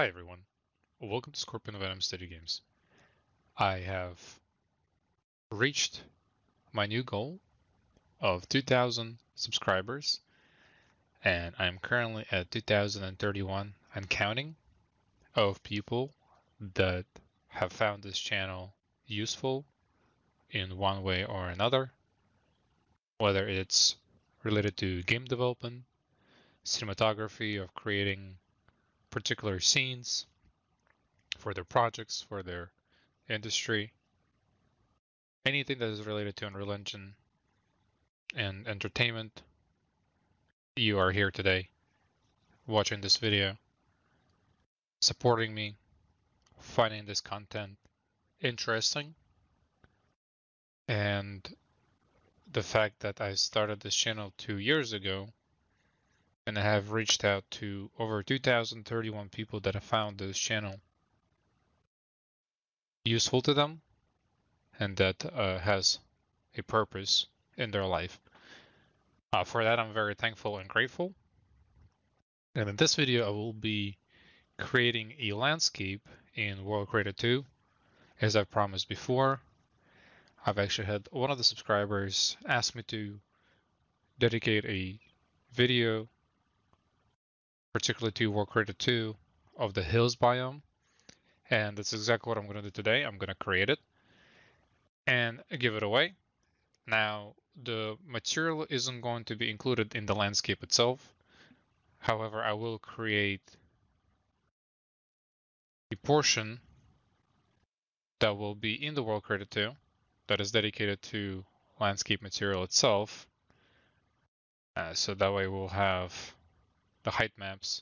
Hi everyone, welcome to Scorpion Venom Studio Games. I have reached my new goal of 2,000 subscribers, and I'm currently at 2,031 and counting of people that have found this channel useful in one way or another, whether it's related to game development, cinematography of creating particular scenes for their projects, for their industry, anything that is related to Unreal Engine and entertainment. You are here today watching this video, supporting me, finding this content interesting, and the fact that I started this channel 2 years ago and I have reached out to over 2,031 people that have found this channel useful to them and that has a purpose in their life. For that, I'm very thankful and grateful. And in this video, I will be creating a landscape in World Creator 2, as I promised before. I've actually had one of the subscribers ask me to dedicate a video particularly to World Creator 2 of the hills biome, and that's exactly what I'm going to do today. I'm going to create it and give it away. Now, the material isn't going to be included in the landscape itself. However, I will create a portion that will be in the World Creator 2 that is dedicated to landscape material itself. So that way we'll have the height maps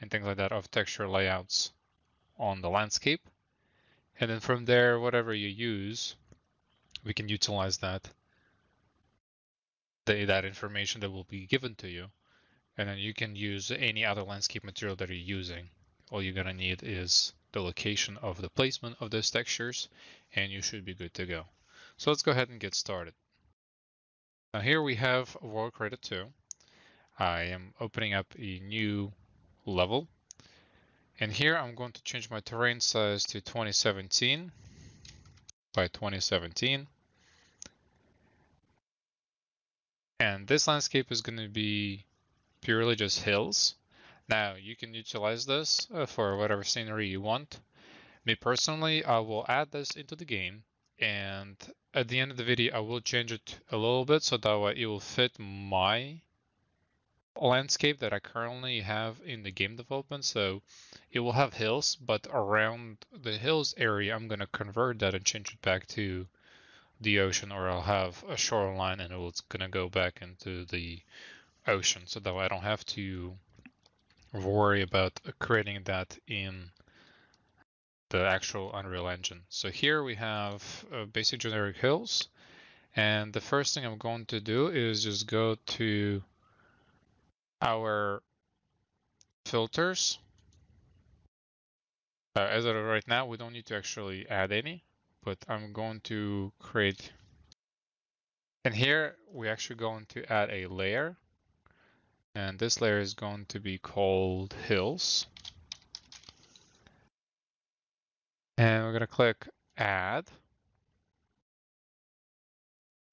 and things like that of texture layouts on the landscape. And then from there, whatever you use, we can utilize that information that will be given to you. And then you can use any other landscape material that you're using. All you're gonna need is the location of the placement of those textures, and you should be good to go. So let's go ahead and get started. Now here we have World Creator 2. I am opening up a new level, and here I'm going to change my terrain size to 2017 by 2017. And this landscape is going to be purely just hills. Now you can utilize this for whatever scenery you want. Me personally, I will add this into the game, and at the end of the video, I will change it a little bit so that way it will fit my landscape that I currently have in the game development. So it will have hills, but around the hills area, I'm going to convert that and change it back to the ocean, or I'll have a shoreline and it's going to go back into the ocean. So that way I don't have to worry about creating that in the actual Unreal Engine. So here we have basic generic hills. And the first thing I'm going to do is just go to our filters. As of right now, we don't need to actually add any, but I'm going to create, and here we're actually going to add a layer, and this layer is going to be called hills, and we're going to click add.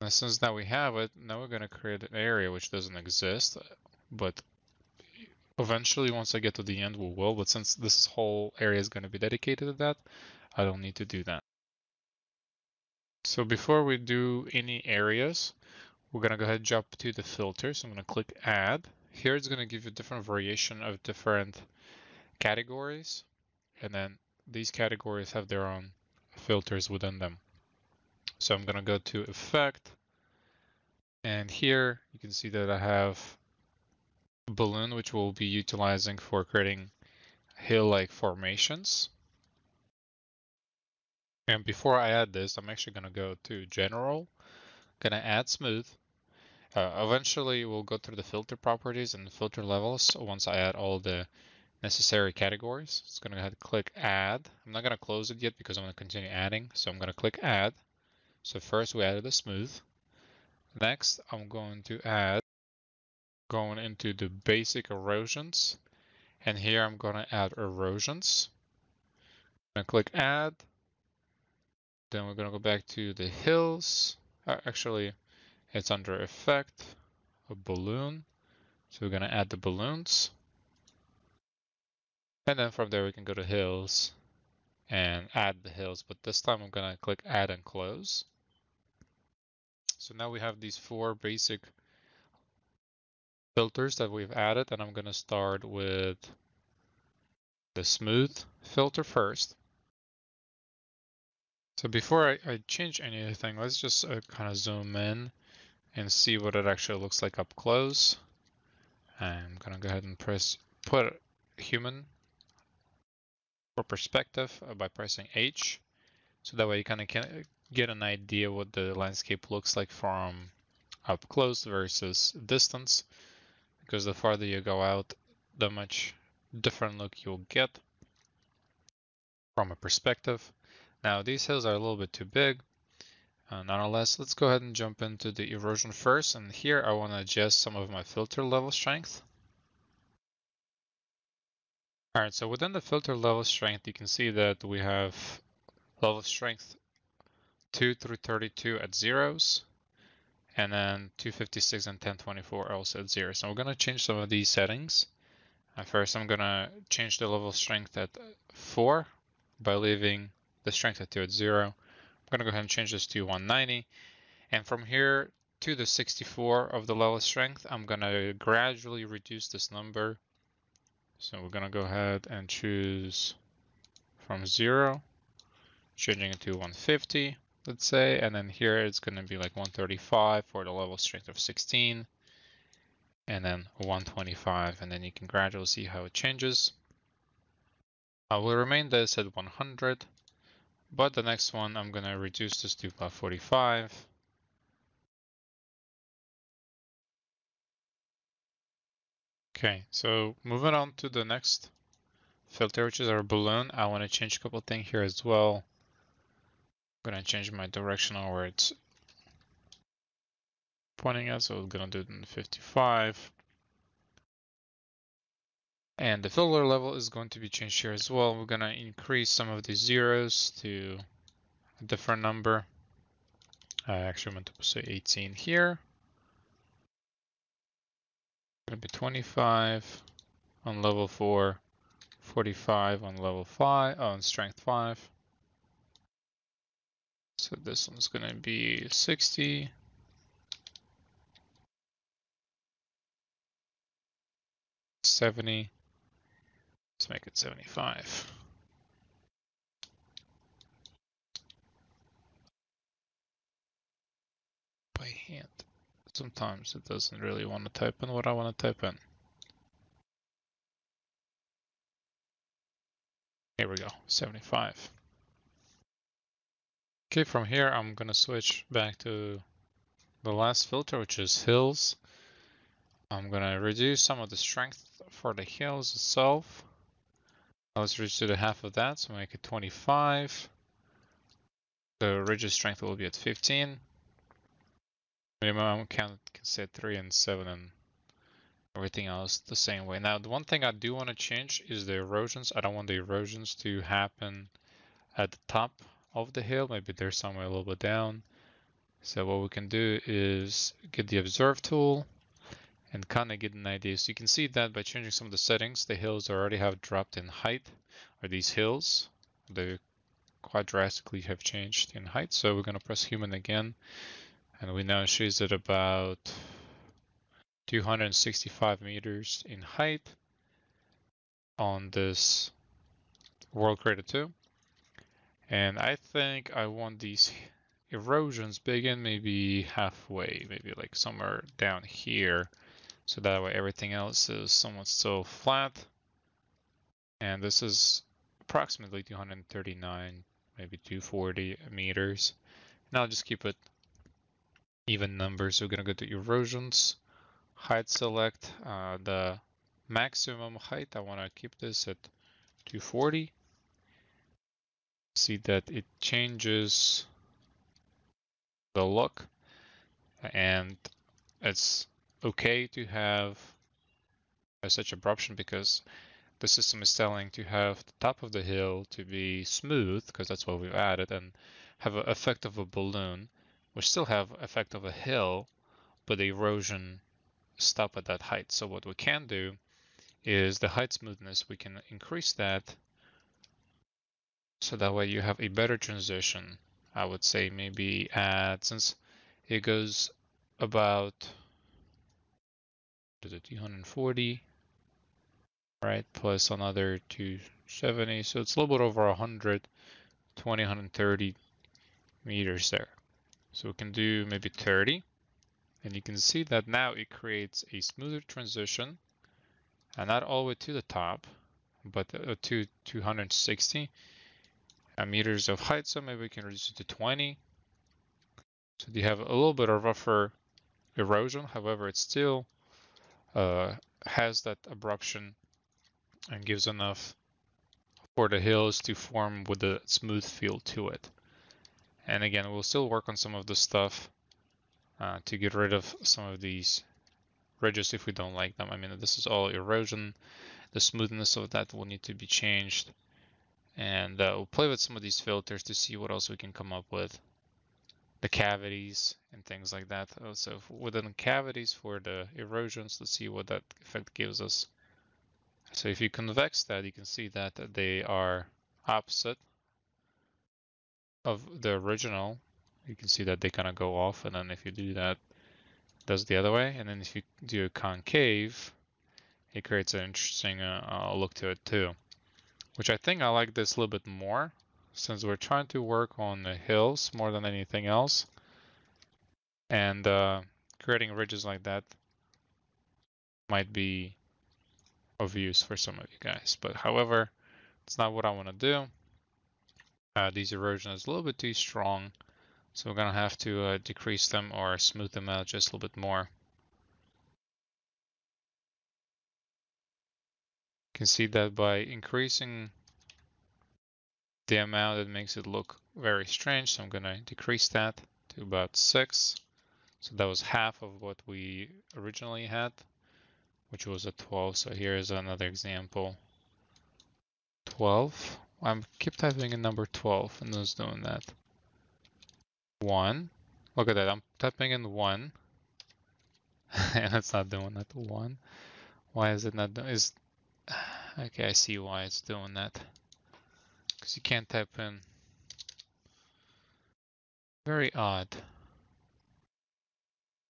And since now we have it, now we're going to create an area which doesn't exist, but eventually once I get to the end we will, but since this whole area is going to be dedicated to that, I don't need to do that. So before we do any areas, we're going to go ahead and jump to the filters. I'm going to click add. Here it's going to give you different variation of different categories, and then these categories have their own filters within them. So I'm going to go to effect, and here you can see that I have balloon, which we'll be utilizing for creating hill-like formations. And before I add this, I'm actually going to go to general, going to add smooth. Eventually we'll go through the filter properties and the filter levels once I add all the necessary categories. It's going to go ahead and click add. I'm not going to close it yet because I'm going to continue adding. So I'm going to click add. So first we added the smooth. Next, I'm going to add going into the basic erosions, And here I'm going to add erosions. I'm going to click add. Then we're going to go back to the hills. Actually, it's under effect, a balloon. So we're going to add the balloons. And then from there, we can go to hills and add the hills. But this time I'm going to click add and close. So now we have these four basic filters that we've added, and I'm going to start with the smooth filter first. So before I change anything, let's just kind of zoom in and see what it actually looks like up close. I'm going to go ahead and put human for perspective by pressing H. So that way you kind of can get an idea what the landscape looks like from up close versus distance, because the farther you go out, the much different look you'll get from a perspective. Now these hills are a little bit too big. Nonetheless, let's go ahead and jump into the erosion first. And here I want to adjust some of my filter level strength. All right, so within the filter level strength, you can see that we have level strength 2 through 32 at zeros, and then 256 and 1024 also at zero. So we're going to change some of these settings. First, I'm going to change the level strength at 4 by leaving the strength at 2 at 0. I'm going to go ahead and change this to 190. And from here to the 64 of the level strength, I'm going to gradually reduce this number. So we're going to go ahead and choose from 0, changing it to 150. Let's say, and then here it's going to be like 135 for the level strength of 16, and then 125, and then you can gradually see how it changes. I will remain this at 100, but the next one I'm going to reduce this to about 45. Okay, so moving on to the next filter, which is our balloon. I want to change a couple things here as well. I'm going to change my directional where it's pointing at, so I'm going to do it in 55. And the filler level is going to be changed here as well. We're going to increase some of the zeros to a different number. I actually meant to say 18 here. It's going to be 25 on level 4, 45 on level 5, on strength 5. So this one's going to be 60. Let's make it 75. By hand. Sometimes it doesn't really want to type in what I want to type in. Here we go, 75. Okay, from here, I'm going to switch back to the last filter, which is hills. I'm going to reduce some of the strength for the hills itself. Let's reduce to the half of that, so make it 25. The ridge strength will be at 15. Minimum count can say 3 and 7 and everything else the same way. Now, the one thing I do want to change is the erosions. I don't want the erosions to happen at the top of the hill. Maybe they're somewhere a little bit down. So what we can do is get the observe tool and kind of get an idea. So you can see that by changing some of the settings, the hills already have dropped in height, or these hills, they quite drastically have changed in height. So we're going to press human again. And we now see it about 265 meters in height on this World Creator 2. And I think I want these erosions begin maybe halfway, maybe like somewhere down here. So that way everything else is somewhat still flat. And this is approximately 239, maybe 240 meters. And I'll just keep it even numbers. So we're going to go to erosions, height select, the maximum height. I want to keep this at 240. See that it changes the look, and it's okay to have such abruption because the system is telling to have the top of the hill to be smooth, because that's what we've added, and have an effect of a balloon. We still have effect of a hill, but the erosion stop at that height. So what we can do is the height smoothness, we can increase that. So that way you have a better transition. I would say maybe add, since it goes about to the 240, right? Plus another 270. So it's a little bit over 120, 130 meters there. So we can do maybe 30. And you can see that now it creates a smoother transition, and not all the way to the top, but to 260 meters of height. So maybe we can reduce it to 20. So you have a little bit of rougher erosion. However, it still has that abruption and gives enough for the hills to form with a smooth feel to it. And again, we'll still work on some of the stuff to get rid of some of these ridges if we don't like them. I mean, this is all erosion. The smoothness of that will need to be changed. And we'll play with some of these filters to see what else we can come up with. The cavities and things like that. Also, within cavities for the erosions, let's see what that effect gives us. So if you convex that, you can see that they are opposite of the original. You can see that they kind of go off, and then if you do that, it does the other way. And then if you do a concave, it creates an interesting look to it too, which I think I like this a little bit more, since we're trying to work on the hills more than anything else. And creating ridges like that might be of use for some of you guys. But however, it's not what I want to do. These erosion is a little bit too strong. So we're going to have to decrease them or smooth them out just a little bit more. You can see that by increasing the amount, it makes it look very strange. So I'm going to decrease that to about 6. So that was half of what we originally had, which was a 12. So here is another example. 12. I keep typing in number 12 and it's doing that. 1. Look at that. I'm typing in 1 and it's not doing that. 1. Why is it not doing it? Okay, I see why it's doing that. Because you can't type in. Very odd.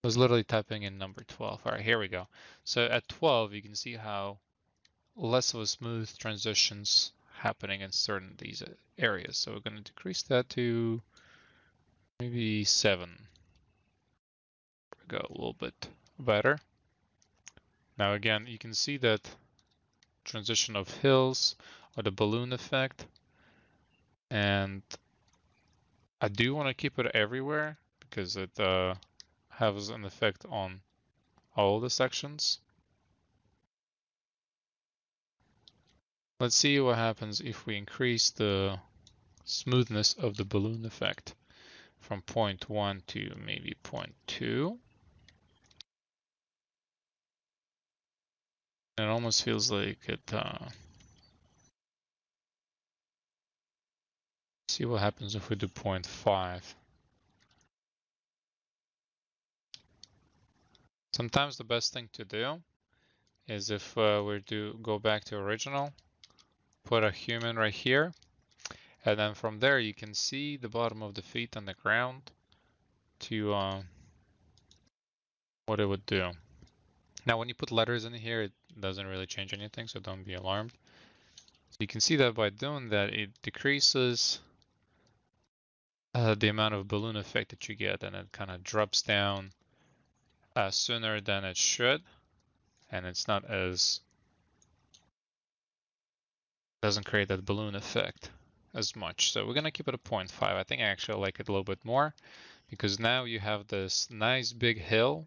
I was literally typing in number 12. All right, here we go. So at 12, you can see how less of a smooth transitions happening in certain of these areas. So we're going to decrease that to maybe 7. There we go, a little bit better. Now again, you can see that transition of hills or the balloon effect. And I do want to keep it everywhere because it has an effect on all the sections. Let's see what happens if we increase the smoothness of the balloon effect from 0.1 to maybe 0.2. It almost feels like it. See what happens if we do 0.5. Sometimes the best thing to do is if we do go back to original, put a human right here. And then from there, you can see the bottom of the feet on the ground to what it would do. Now, when you put letters in here, it doesn't really change anything, so don't be alarmed. So you can see that by doing that, it decreases the amount of balloon effect that you get, and it kind of drops down sooner than it should, and it's not as, doesn't create that balloon effect as much. So we're going to keep it at 0.5. I think I actually like it a little bit more because now you have this nice big hill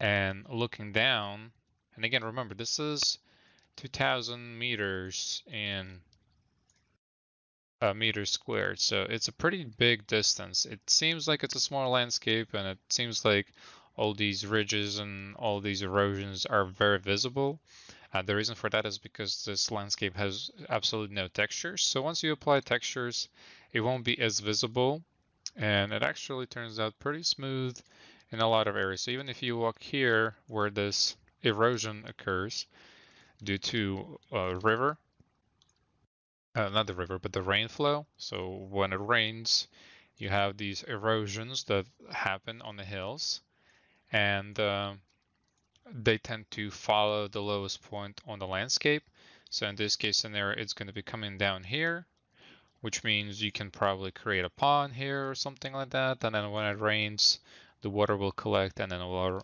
and looking down. And again, remember, this is 2,000 meters in meters squared. So it's a pretty big distance. It seems like it's a small landscape, and it seems like all these ridges and all these erosions are very visible. The reason for that is because this landscape has absolutely no textures. So once you apply textures, it won't be as visible, and it actually turns out pretty smooth in a lot of areas. So even if you walk here where this erosion occurs due to a river, not the river, but the rainflow. So when it rains, you have these erosions that happen on the hills, and they tend to follow the lowest point on the landscape. So in this case scenario, it's going to be coming down here, which means you can probably create a pond here or something like that. And then when it rains, the water will collect and then it will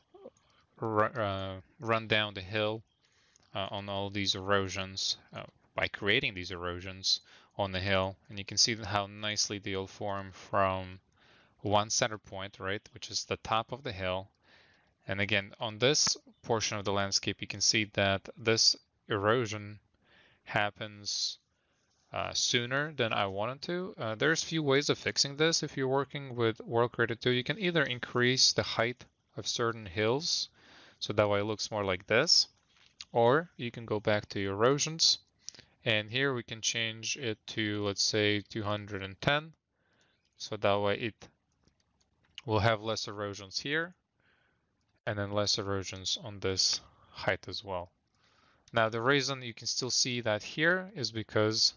run down the hill on all these erosions by creating these erosions on the hill. And you can see how nicely they'll form from one center point, right, which is the top of the hill. And again, on this portion of the landscape, you can see that this erosion happens sooner than I wanted to. There's a few ways of fixing this. If you're working with World Creator 2, you can either increase the height of certain hills, so that way it looks more like this, or you can go back to erosions. And here we can change it to, let's say, 210. So that way it will have less erosions here, and then less erosions on this height as well. Now, the reason you can still see that here is because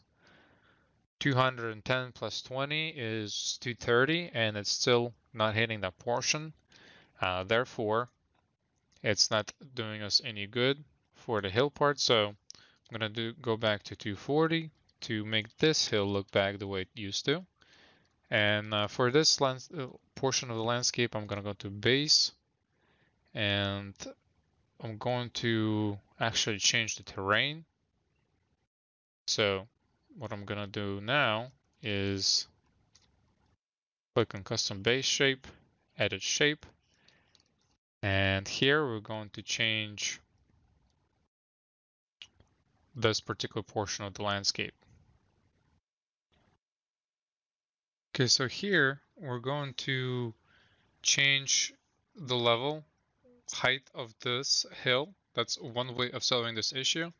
210 plus 20 is 230, and it's still not hitting that portion. Therefore, it's not doing us any good for the hill part. So I'm going to go back to 240 to make this hill look back the way it used to. And for this portion of the landscape, I'm going to go to base. And I'm going to actually change the terrain. So what I'm going to do now is click on custom base shape, edit shape. And here we're going to change this particular portion of the landscape. Okay, so here we're going to change the level height of this hill. That's one way of solving this issue.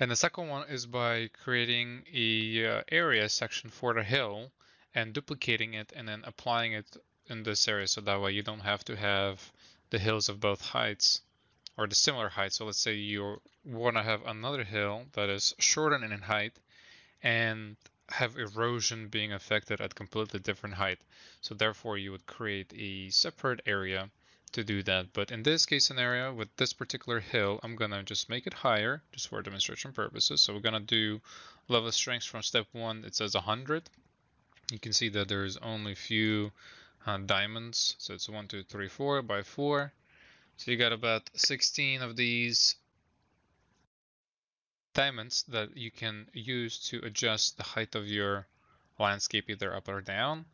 And the second one is by creating a area section for the hill and duplicating it and then applying it in this area. So that way you don't have to have the hills of both heights or the similar height. So let's say you want to have another hill that is shortened in height and have erosion being affected at completely different height. So therefore you would create a separate area to do that. But in this case scenario, with this particular hill, I'm going to just make it higher just for demonstration purposes. So we're going to do level strength from step 1. It says 100. You can see that there's only a few diamonds. So it's 1, 2, 3, 4 by 4. So you got about 16 of these diamonds that you can use to adjust the height of your landscape, either up or down.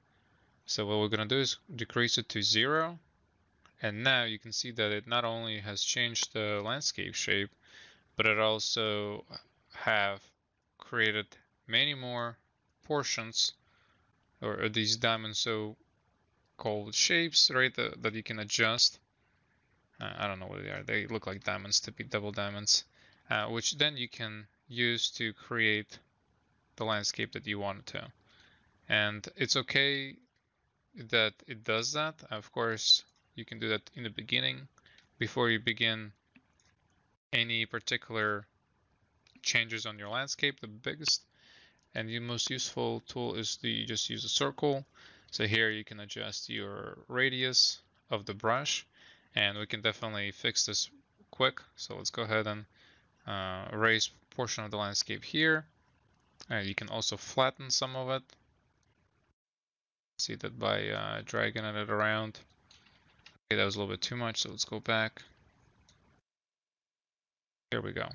So what we're going to do is decrease it to 0. And now you can see that it not only has changed the landscape shape, but it also have created many more portions or these diamond so-called shapes, right, that you can adjust. I don't know what they are. They look like diamonds to be double diamonds, which then you can use to create the landscape that you want to. And it's okay that it does that. Of course, you can do that in the beginning before you begin any particular changes on your landscape. The biggest and the most useful tool is to just use a circle. So here you can adjust your radius of the brush, and we can definitely fix this quick. So let's go ahead and erase a portion of the landscape here. You can also flatten some of it. See that by dragging it around. Okay, that was a little bit too much, so let's go back. Here we go.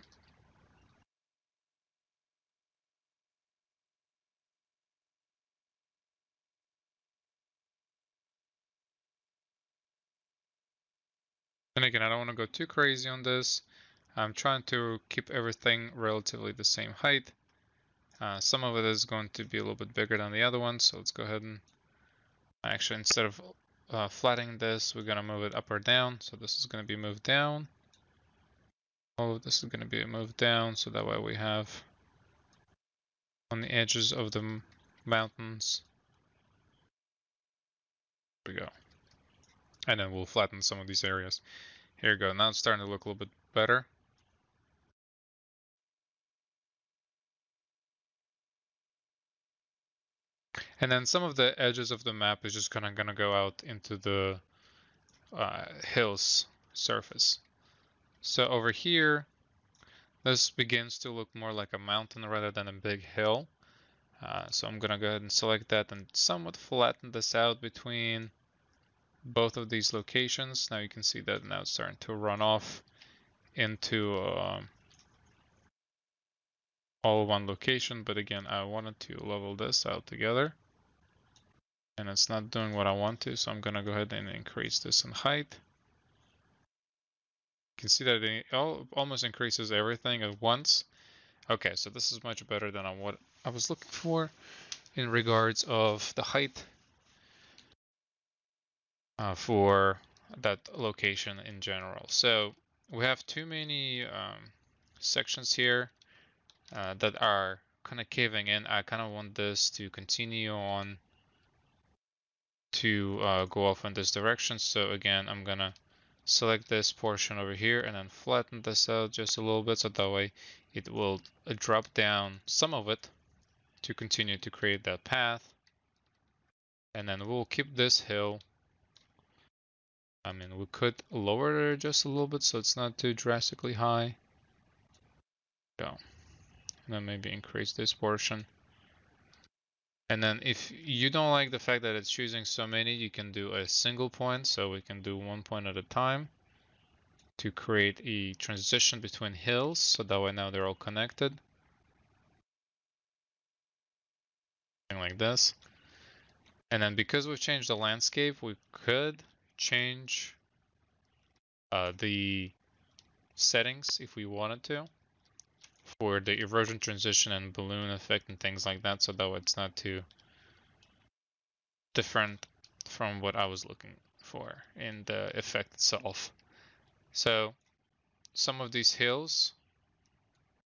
And again, I don't want to go too crazy on this. I'm trying to keep everything relatively the same height. Some of it is going to be a little bit bigger than the other one, so let's go ahead and actually, instead of flattening this, we're going to move it up or down. So this is going to be moved down. all of this is going to be moved down, so that way we have on the edges of the mountains. There we go. And then we'll flatten some of these areas. Here we go. Now it's starting to look a little bit better. And then some of the edges of the map is just kind of going to go out into the hills surface. So over here, this begins to look more like a mountain rather than a big hill. So I'm going to go ahead and select that and somewhat flatten this out between both of these locations. Now you can see that now it's starting to run off into all one location. But again, I wanted to level this out together. And it's not doing what I want to, so I'm going to go ahead and increase this in height. You can see that it almost increases everything at once. Okay, so this is much better than what I was looking for in regards of the height for that location in general. So we have too many sections here that are kind of caving in. I kind of want this to continue on to go off in this direction. So again, I'm gonna select this portion over here and then flatten this out just a little bit, so that way it will drop down some of it to continue to create that path. And then we'll keep this hill. I mean, we could lower it just a little bit so it's not too drastically high. Go. And then maybe increase this portion. And then if you don't like the fact that it's choosing so many, you can do a single point. So we can do one point at a time to create a transition between hills. So that way now they're all connected. Something like this. And then because we've changed the landscape, we could change the settings if we wanted to, for the erosion transition and balloon effect and things like that, so that it's not too different from what I was looking for in the effect itself. So some of these hills,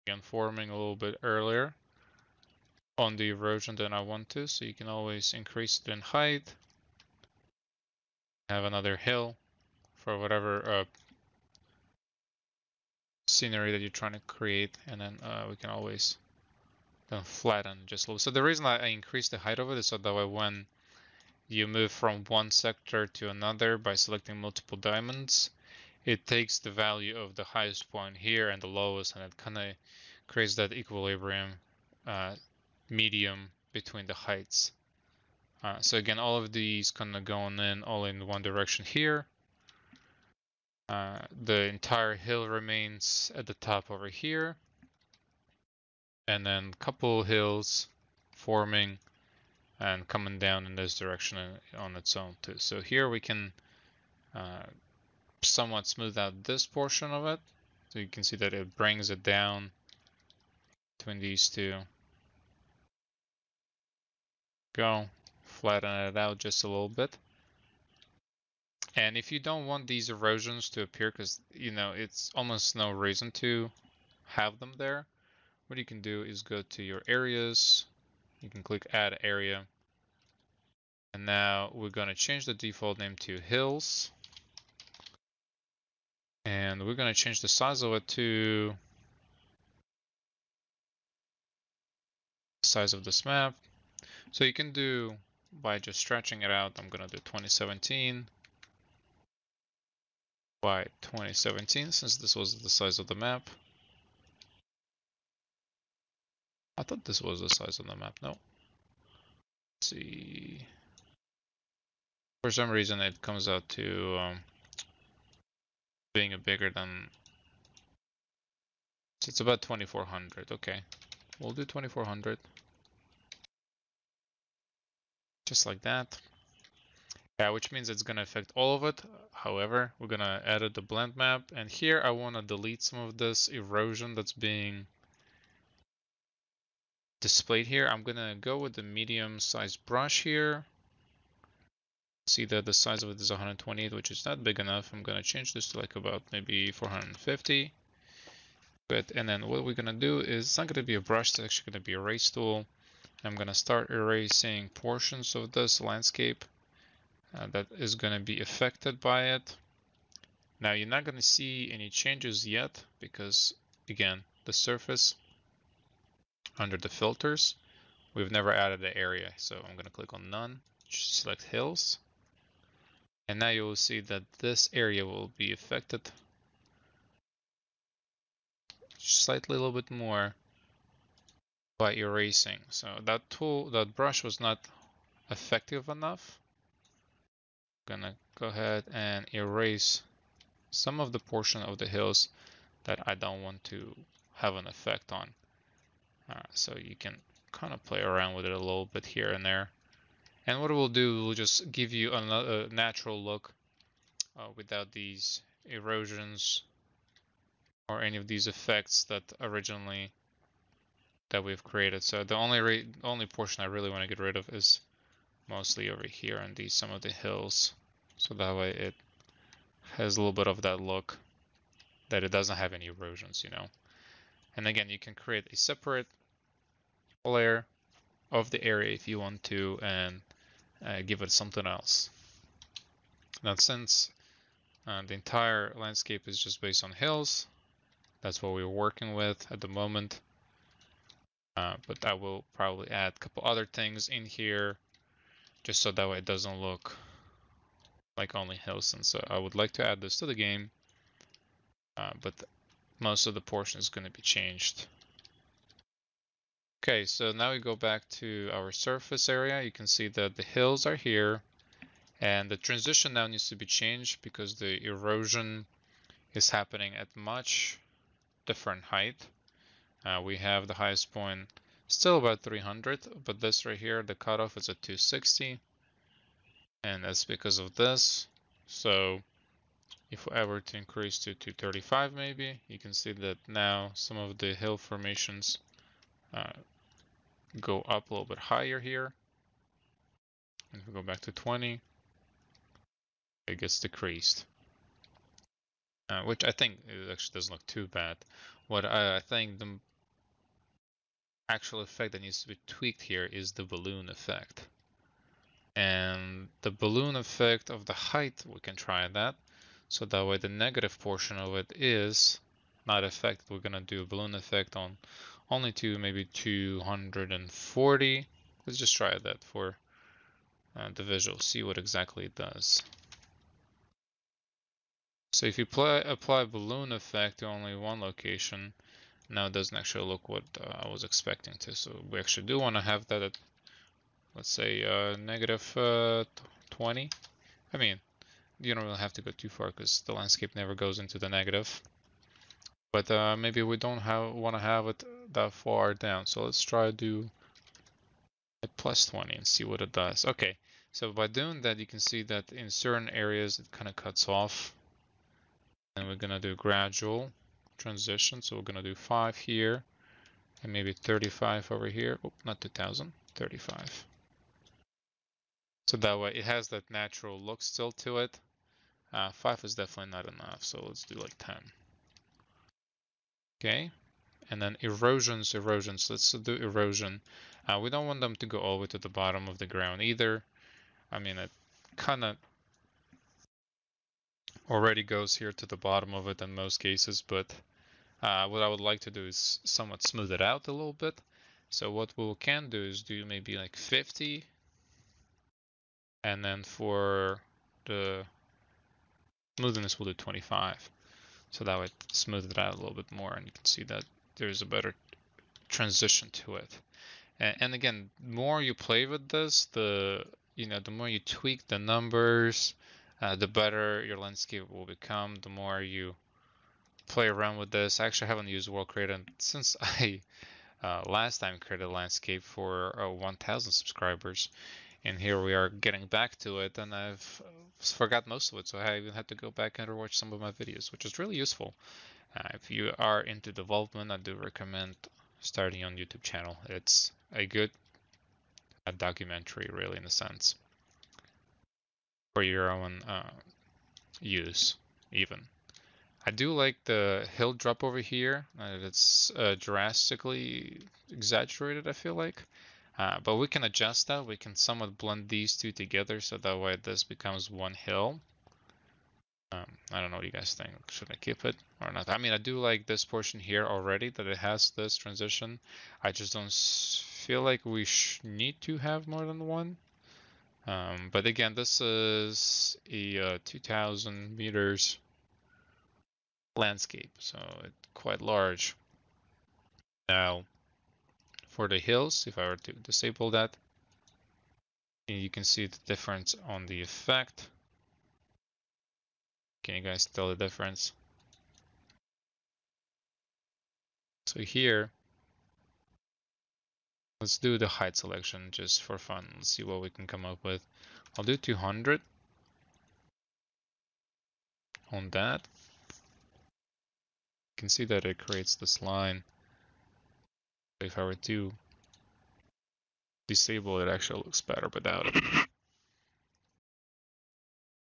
again, forming a little bit earlier on the erosion than I want to, so you can always increase it in height. Have another hill for whatever scenery that you're trying to create, and then we can always then flatten just a little. So the reason I increased the height of it is so that way when you move from one sector to another by selecting multiple diamonds, it takes the value of the highest point here and the lowest, and it kind of creates that equilibrium medium between the heights. So again, all of these kind of going in all in one direction here. The entire hill remains at the top over here, and then a couple hills forming and coming down in this direction on its own too. So here we can somewhat smooth out this portion of it. So you can see that it brings it down between these two. Go. Flatten it out just a little bit. And if you don't want these erosions to appear, because you know it's almost no reason to have them there, what you can do is go to your areas. You can click add area, and now we're going to change the default name to hills, and we're going to change the size of it to the size of this map. So you can do by just stretching it out. I'm going to do 2017 by 2017, since this was the size of the map. I thought this was the size of the map. No. Let's see. For some reason, it comes out to being a bigger than. So it's about 2400. Okay, we'll do 2400. Just like that. Yeah, which means it's going to affect all of it. However, we're going to edit the blend map, and here I want to delete some of this erosion that's being displayed here. I'm going to go with the medium sized brush here. See that the size of it is 128, which is not big enough. I'm going to change this to like about maybe 450. Good. And then what we're going to do is it's not going to be a brush, it's actually going to be an erase tool. I'm going to start erasing portions of this landscape that is going to be affected by it. Now you're not going to see any changes yet because, again, the surface under the filters, we've never added an area. So I'm going to click on none, select hills. And now you will see that this area will be affected slightly a little bit more by erasing. So that tool, that brush was not effective enough. I'm gonna go ahead and erase some of the portion of the hills that I don't want to have an effect on. So you can kind of play around with it a little bit here and there. And what we'll do, we'll just give you another natural look without these erosions or any of these effects that originally that we've created. So the only portion I really want to get rid of is mostly over here and these some of the hills. So that way it has a little bit of that look that it doesn't have any erosions, you know. And again, you can create a separate layer of the area if you want to and give it something else. Now since the entire landscape is just based on hills, that's what we're working with at the moment, but I will probably add a couple other things in here just so that way it doesn't look like only hills. And so I would like to add this to the game, but most of the portion is going to be changed. Okay, so now we go back to our surface area. You can see that the hills are here and the transition now needs to be changed because the erosion is happening at much different height. We have the highest point still about 300, but this right here, the cutoff is at 260. And that's because of this. So if we were to increase to 235 maybe, you can see that now some of the hill formations go up a little bit higher here. If we go back to 20, it gets decreased, which I think it actually doesn't look too bad. What I think the actual effect that needs to be tweaked here is the balloon effect. And the balloon effect of the height, we can try that. So that way the negative portion of it is not affected. We're going to do a balloon effect on only to maybe 240. Let's just try that for the visual, see what exactly it does. So if you apply balloon effect to only one location, now it doesn't actually look what I was expecting to. So we actually do want to have that at, let's say, negative 20. I mean, you don't really have to go too far because the landscape never goes into the negative. But maybe we don't want to have it that far down. So let's try to do a plus 20 and see what it does. Okay, so by doing that, you can see that in certain areas, it kind of cuts off. And we're going to do gradual transition. So we're going to do 5 here and maybe 35 over here. Oh, not 2000, 35. So that way it has that natural look still to it. 5 is definitely not enough. So let's do like 10. Okay, and then erosions, let's do erosion. We don't want them to go all the way to the bottom of the ground either. I mean, it kind of already goes here to the bottom of it in most cases, but what I would like to do is somewhat smooth it out a little bit. So what we can do is do maybe like 50, and then for the smoothness we'll do 25. So that would smooth it out a little bit more, and you can see that there's a better transition to it. And again, the more you play with this, the more you tweak the numbers, the better your landscape will become. The more you play around with this, I actually haven't used World Creator since I last time created a landscape for 1,000 subscribers, and here we are getting back to it, and I've forgot most of it, so I even had to go back and watch some of my videos, which is really useful. If you are into development, I do recommend starting on YouTube channel. It's a good documentary, really, in a sense, for your own use, even. I do like the hill drop over here. It's drastically exaggerated, I feel like. But we can adjust that. We can somewhat blend these two together so that way this becomes one hill. I don't know what you guys think. Should I keep it or not? I mean, I do like this portion here already that it has this transition. I just don't feel like we need to have more than one. But again, this is a 2,000 meters landscape, so it's quite large. Now, for the hills, if I were to disable that, you can see the difference on the effect. Can you guys tell the difference? So here, let's do the height selection just for fun. Let's see what we can come up with. I'll do 200 on that. You can see that it creates this line. If I were to disable it, actually looks better without it.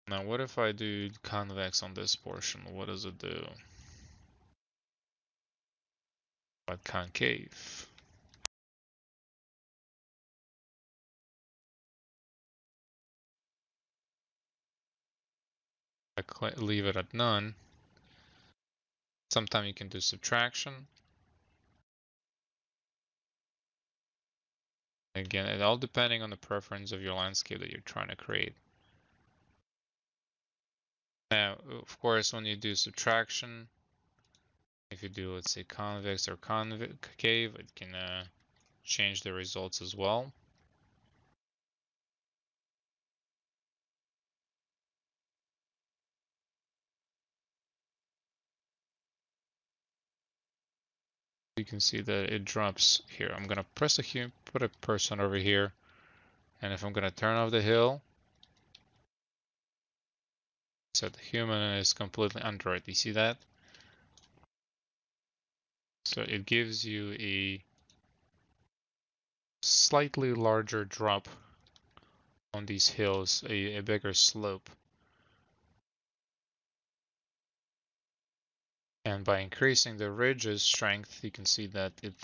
Now, what if I do convex on this portion? What does it do? But concave. I leave it at none. Sometimes you can do subtraction. Again, it all depending on the preference of your landscape that you're trying to create. Now, of course, when you do subtraction, if you do, let's say, convex or concave, it can change the results as well. You can see that it drops here. I'm gonna press a hue, put a person over here, and if I'm gonna turn off the hill, set the human is completely under it. You see that? So it gives you a slightly larger drop on these hills, a bigger slope. And by increasing the ridge's strength, you can see that it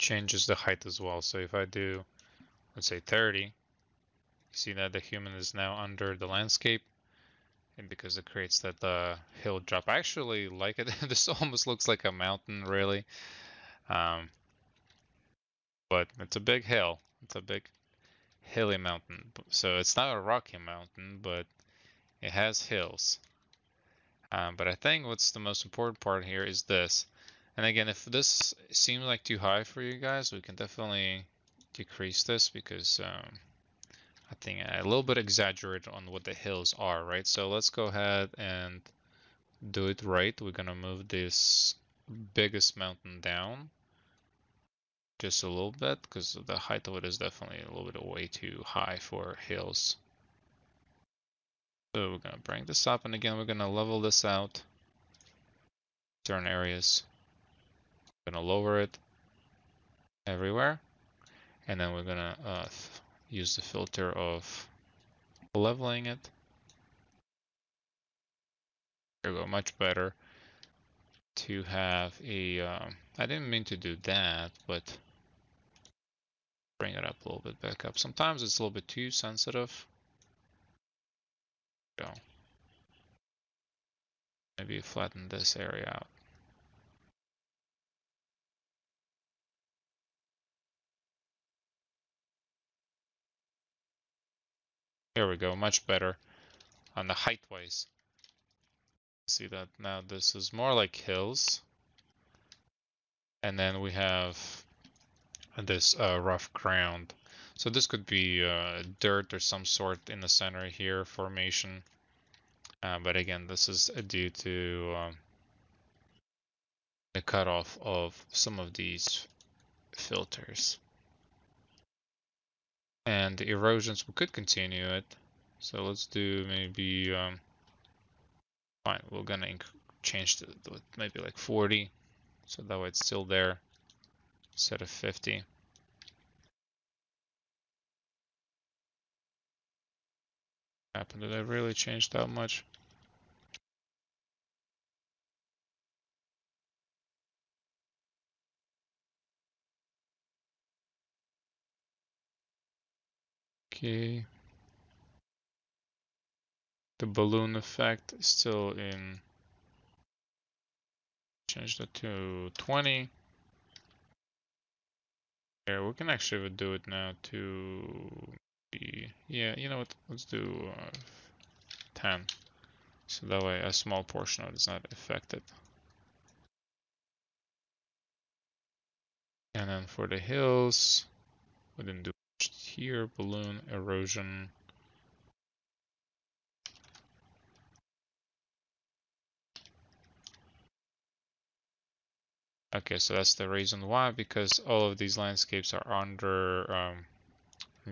changes the height as well. So if I do, let's say 30, you see that the human is now under the landscape, and because it creates that hill drop. I actually like it. This almost looks like a mountain, really. But it's a big hill. It's a big hilly mountain. So it's not a rocky mountain, but it has hills, but I think what's the most important part here is this. And again, if this seems like too high for you guys, we can definitely decrease this because I think I a little bit exaggerated on what the hills are, right? So let's go ahead and do it right. We're gonna move this biggest mountain down just a little bit because the height of it is definitely a little bit way too high for hills. So we're gonna bring this up, and again, we're gonna level this out. Turn areas. We're gonna lower it everywhere, and then we're gonna use the filter of leveling it. There we go, much better to have a. I didn't mean to do that, but bring it up a little bit back up. Sometimes it's a little bit too sensitive. Go. Maybe flatten this area out. Here we go, much better on the height wise. See that now this is more like hills. And then we have this rough ground. So this could be dirt or some sort in the center here formation, but again, this is due to the cutoff of some of these filters. And the erosions, we could continue it. So let's do maybe, fine, we're gonna change to maybe like 40, so that way it's still there, instead of 50. happened? Did I really change that much? Okay. The balloon effect is still in. Change that to 20. Yeah, we can actually do it now to be, yeah, you know what, let's do 10. So that way a small portion of it is not affected. And then for the hills, we didn't do much here, balloon, erosion. Okay, so that's the reason why, because all of these landscapes are under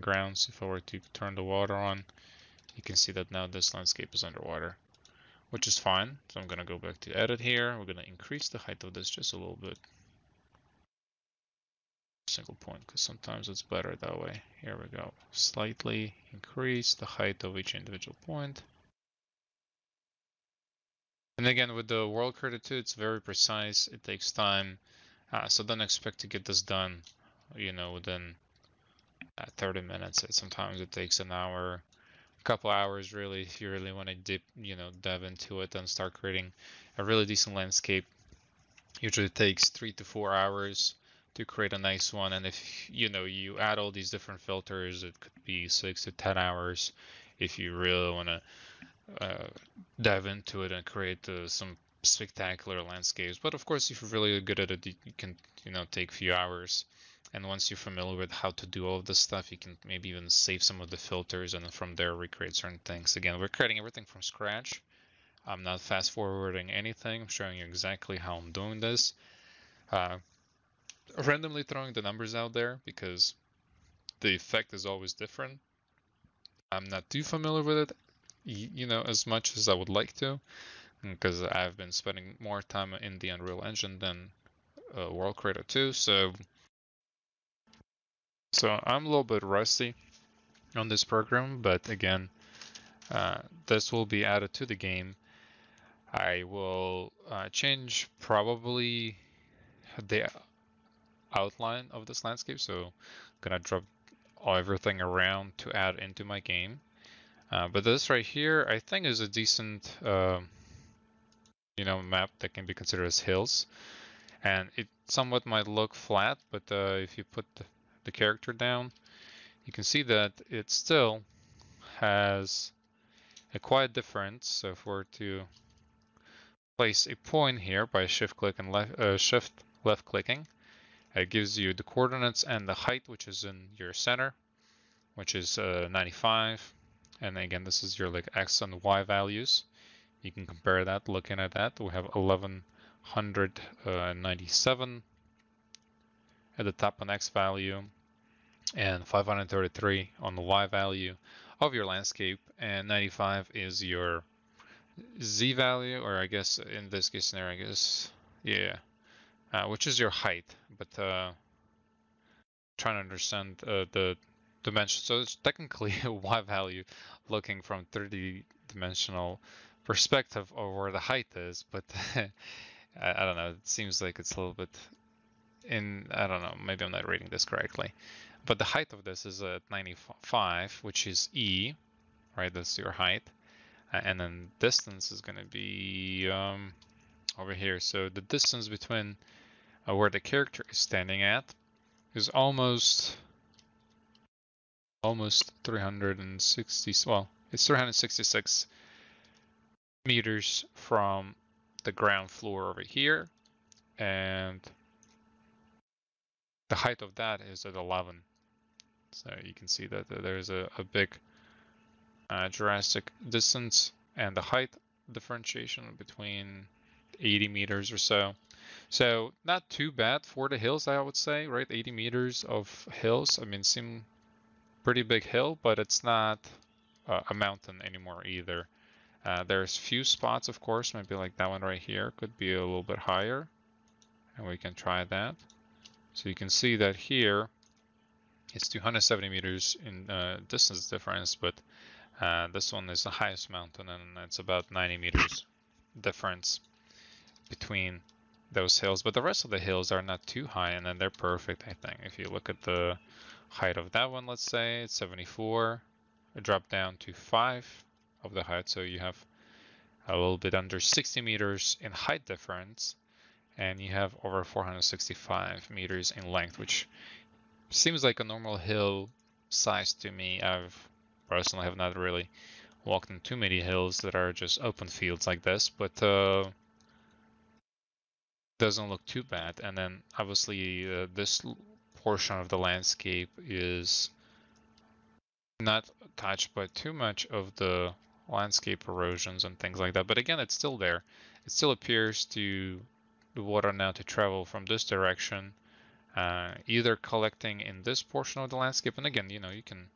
ground. So if I were to turn the water on, you can see that now this landscape is underwater, which is fine. So I'm gonna go back to edit here. We're gonna increase the height of this just a little bit. Single point, because sometimes it's better that way. Here we go. Slightly increase the height of each individual point. And again, with the World Creator 2, it's very precise. It takes time, so don't expect to get this done, you know, within 30 minutes. Sometimes it takes an hour, a couple hours, really, if you really want to dip, you know, dive into it and start creating a really decent landscape. Usually it takes 3 to 4 hours to create a nice one, and if you know you add all these different filters, it could be 6 to 10 hours if you really want to. Dive into it and create some spectacular landscapes. But of course, if you're really good at it, you can, you know, take a few hours. And once you're familiar with how to do all of this stuff, you can maybe even save some of the filters and from there recreate certain things. Again, we're creating everything from scratch. I'm not fast forwarding anything. I'm showing you exactly how I'm doing this. Randomly throwing the numbers out there because the effect is always different. I'm not too familiar with it, you know, as much as I would like to, because I've been spending more time in the Unreal Engine than World Creator 2, so I'm a little bit rusty on this program, but again, this will be added to the game. I will change probably the outline of this landscape, so I'm gonna drop everything around to add into my game. But this right here, I think, is a decent, you know, map that can be considered as hills, and it somewhat might look flat, but if you put the character down, you can see that it still has a quite difference. So if we're to place a point here by shift click and shift left clicking, it gives you the coordinates and the height, which is in your center, which is 95. And again, this is your like X and Y values. You can compare that. Looking at that, we have 1197 at the top on X value and 533 on the Y value of your landscape. And 95 is your Z value, or I guess in this case scenario, I guess, yeah, which is your height. But trying to understand the dimension, so it's technically a Y value looking from 3D-dimensional perspective of where the height is, but I don't know, it seems like it's a little bit in, I don't know, maybe I'm not reading this correctly, but the height of this is at 95, which is E, right? That's your height, and then distance is going to be over here. So the distance between where the character is standing at is almost 360, well, it's 366 meters from the ground floor over here, and the height of that is at 11. So you can see that there's a big drastic distance and the height differentiation between 80 meters or so. So not too bad for the hills, I would say, right? 80 meters of hills, I mean, seem pretty big hill, but it's not a mountain anymore either. There's few spots, of course, maybe like that one right here could be a little bit higher, and we can try that. So you can see that here it's 270 meters in distance difference, but This one is the highest mountain, and it's about 90 meters difference between those hills. But the rest of the hills are not too high, and then they're perfect, I think. If you look at the height of that one, let's say, it's 74. It dropped down to 5 of the height, so you have a little bit under 60 meters in height difference, and you have over 465 meters in length, which seems like a normal hill size to me. I've personally have not really walked in too many hills that are just open fields like this, but doesn't look too bad. And then obviously this portion of the landscape is not touched by too much of the landscape erosions and things like that, but again, it's still there. It still appears to the water now to travel from this direction, either collecting in this portion of the landscape, and again, you know, you can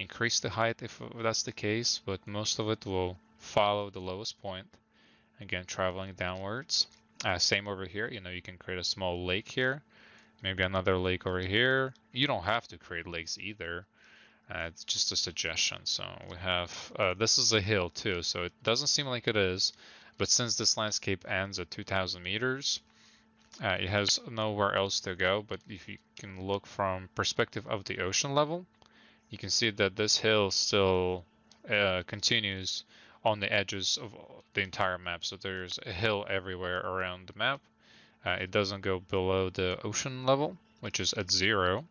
increase the height if that's the case, but most of it will follow the lowest point, again traveling downwards. Same over here, you know, you can create a small lake here, maybe another lake over here. You don't have to create lakes either, it's just a suggestion. So we have this is a hill too, so it doesn't seem like it is, but since this landscape ends at 2,000 meters, it has nowhere else to go. But if you can look from perspective of the ocean level, you can see that this hill still continues on the edges of the entire map. So there's a hill everywhere around the map. It doesn't go below the ocean level, which is at 0.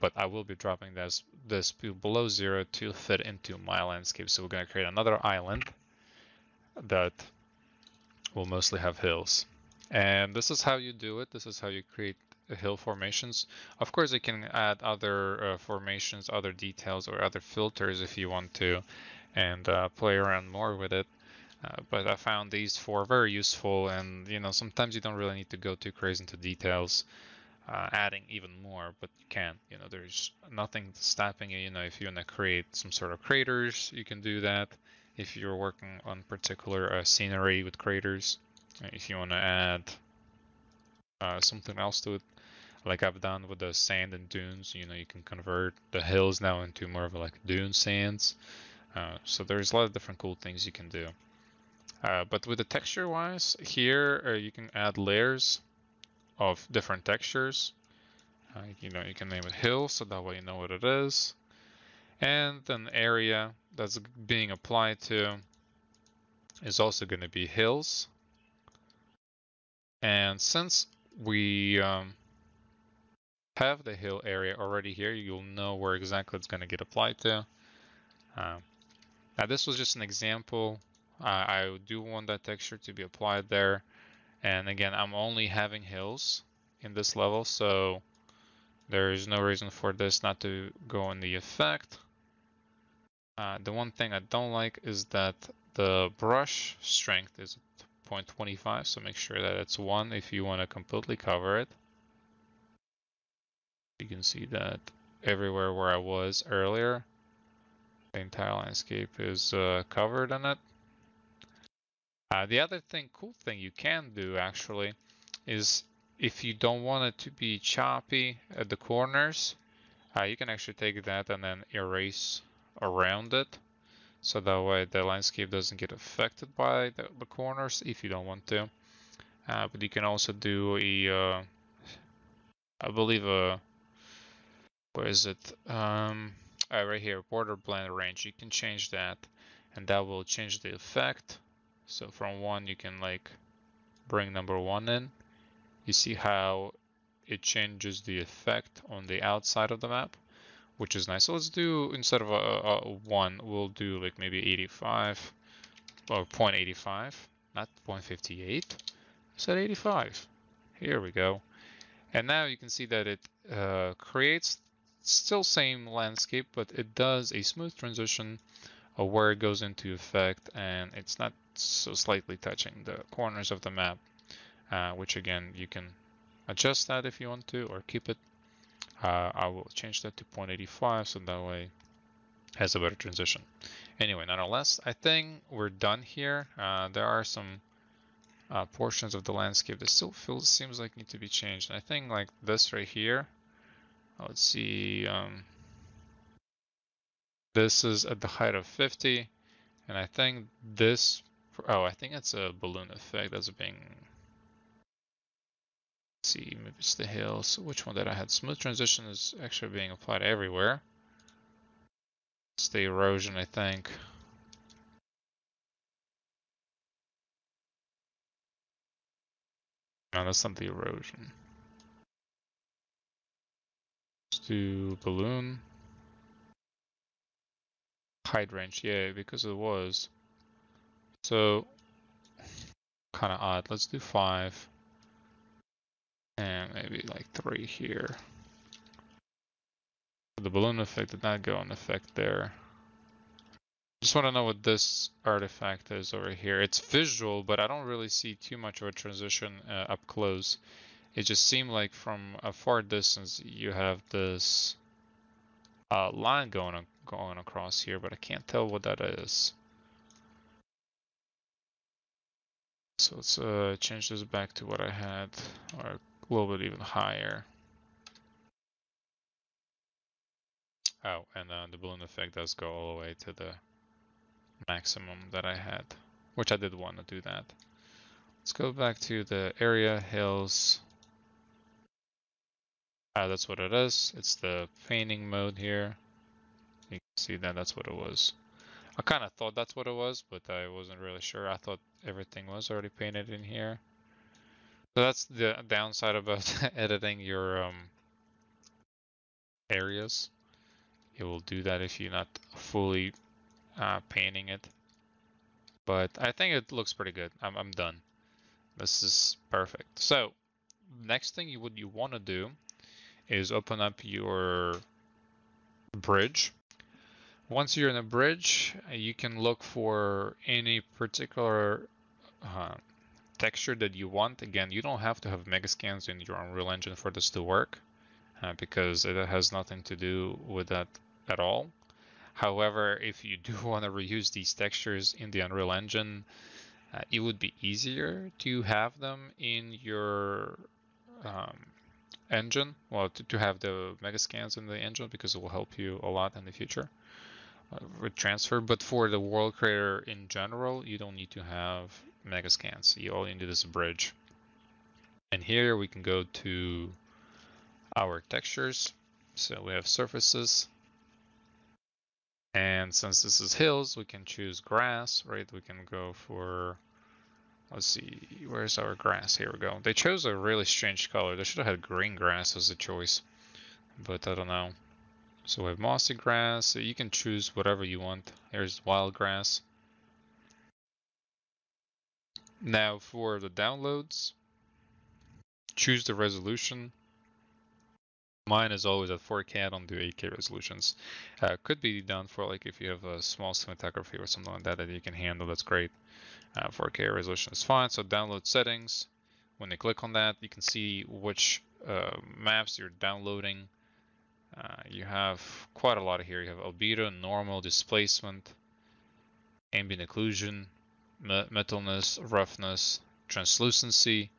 But I will be dropping this below 0 to fit into my landscape. So we're going to create another island that will mostly have hills. And this is how you do it. This is how you create hill formations. Of course, you can add other formations, other details, or other filters if you want to, and play around more with it. But I found these four very useful, and you know, sometimes you don't really need to go too crazy into details, adding even more. But you can, you know, there's nothing stopping you. You know, if you want to create some sort of craters, you can do that. If you're working on particular scenery with craters, if you want to add something else to it, like I've done with the sand and dunes, you know, you can convert the hills now into more of like dune sands. So there's a lot of different cool things you can do. But with the texture wise here, you can add layers of different textures. You know, you can name it hill, so that way you know what it is. And an area that's being applied to is also going to be hills. And since we have the hill area already here, you'll know where exactly it's going to get applied to. Now this was just an example. I do want that texture to be applied there, and again, I'm only having hills in this level, so there is no reason for this not to go in the effect. The one thing I don't like is that the brush strength is 0.25, so make sure that it's 1 if you want to completely cover it. You can see that everywhere where I was earlier, the entire landscape is covered in it. The other thing, cool thing you can do actually, is if you don't want it to be choppy at the corners, you can actually take that and then erase around it. So that way the landscape doesn't get affected by the corners if you don't want to. But you can also do a, I believe, where is it? Right here, border blend range. You can change that, and that will change the effect. So from 1, you can like bring number 1 in. You see how it changes the effect on the outside of the map, which is nice. So let's do, instead of a 1, we'll do like maybe 85 or 0.85, not 0.58. I said 85. Here we go. And now you can see that it creates still same landscape, but it does a smooth transition of where it goes into effect, and it's not so slightly touching the corners of the map, which again, you can adjust that if you want to, or keep it. I will change that to 0.85, so that way it has a better transition. Anyway, nonetheless, I think we're done here. There are some portions of the landscape that still seems like need to be changed. I think like this right here. Let's see. This is at the height of 50, and I think this, oh, I think it's a balloon effect that's being, let's see, maybe it's the hills. Which one that I had? Smooth transition is actually being applied everywhere. It's the erosion, I think. No, that's not the erosion. Let's do balloon. Height range, yeah, because it was. So, kind of odd. Let's do 5. And maybe like 3 here. The balloon effect did not go in effect there. Just want to know what this artifact is over here. It's visual, but I don't really see too much of a transition up close. It just seemed like from a far distance you have this line going across here, but I can't tell what that is. So let's change this back to what I had, or a little bit even higher. Oh, and the balloon effect does go all the way to the maximum that I had, which I did want to do that. Let's go back to the area hills. That's what it is. It's the painting mode here. You can see that that's what it was. I kind of thought that's what it was, but I wasn't really sure. I thought everything was already painted in here. So that's the downside about editing your areas. It will do that if you're not fully painting it, but I think it looks pretty good. I'm done. This is perfect. So next thing you want to do is open up your bridge. Once you're in a bridge, you can look for any particular texture that you want. Again, you don't have to have Megascans in your Unreal Engine for this to work, because it has nothing to do with that at all. However, if you do want to reuse these textures in the Unreal Engine, it would be easier to have them in your engine. Well, to have the Megascans in the engine, because it will help you a lot in the future with transfer. But for the World Creator in general, you don't need to have Megascans. You only need this bridge. And here we can go to our textures. So we have surfaces. And since this is hills, we can choose grass, right? We can go for, let's see, where's our grass? Here we go. They chose a really strange color. They should have had green grass as a choice, but I don't know. So we have mossy grass. So you can choose whatever you want. Here's wild grass. Now for the downloads, choose the resolution. Mine is always at 4K. I don't do 8K resolutions. Could be done for like if you have a small cinematography or something like that that you can handle. That's great. 4K resolution is fine. So download settings. When you click on that, you can see which maps you're downloading. You have quite a lot of here. You have albedo, normal, displacement, ambient occlusion, metalness, roughness, translucency,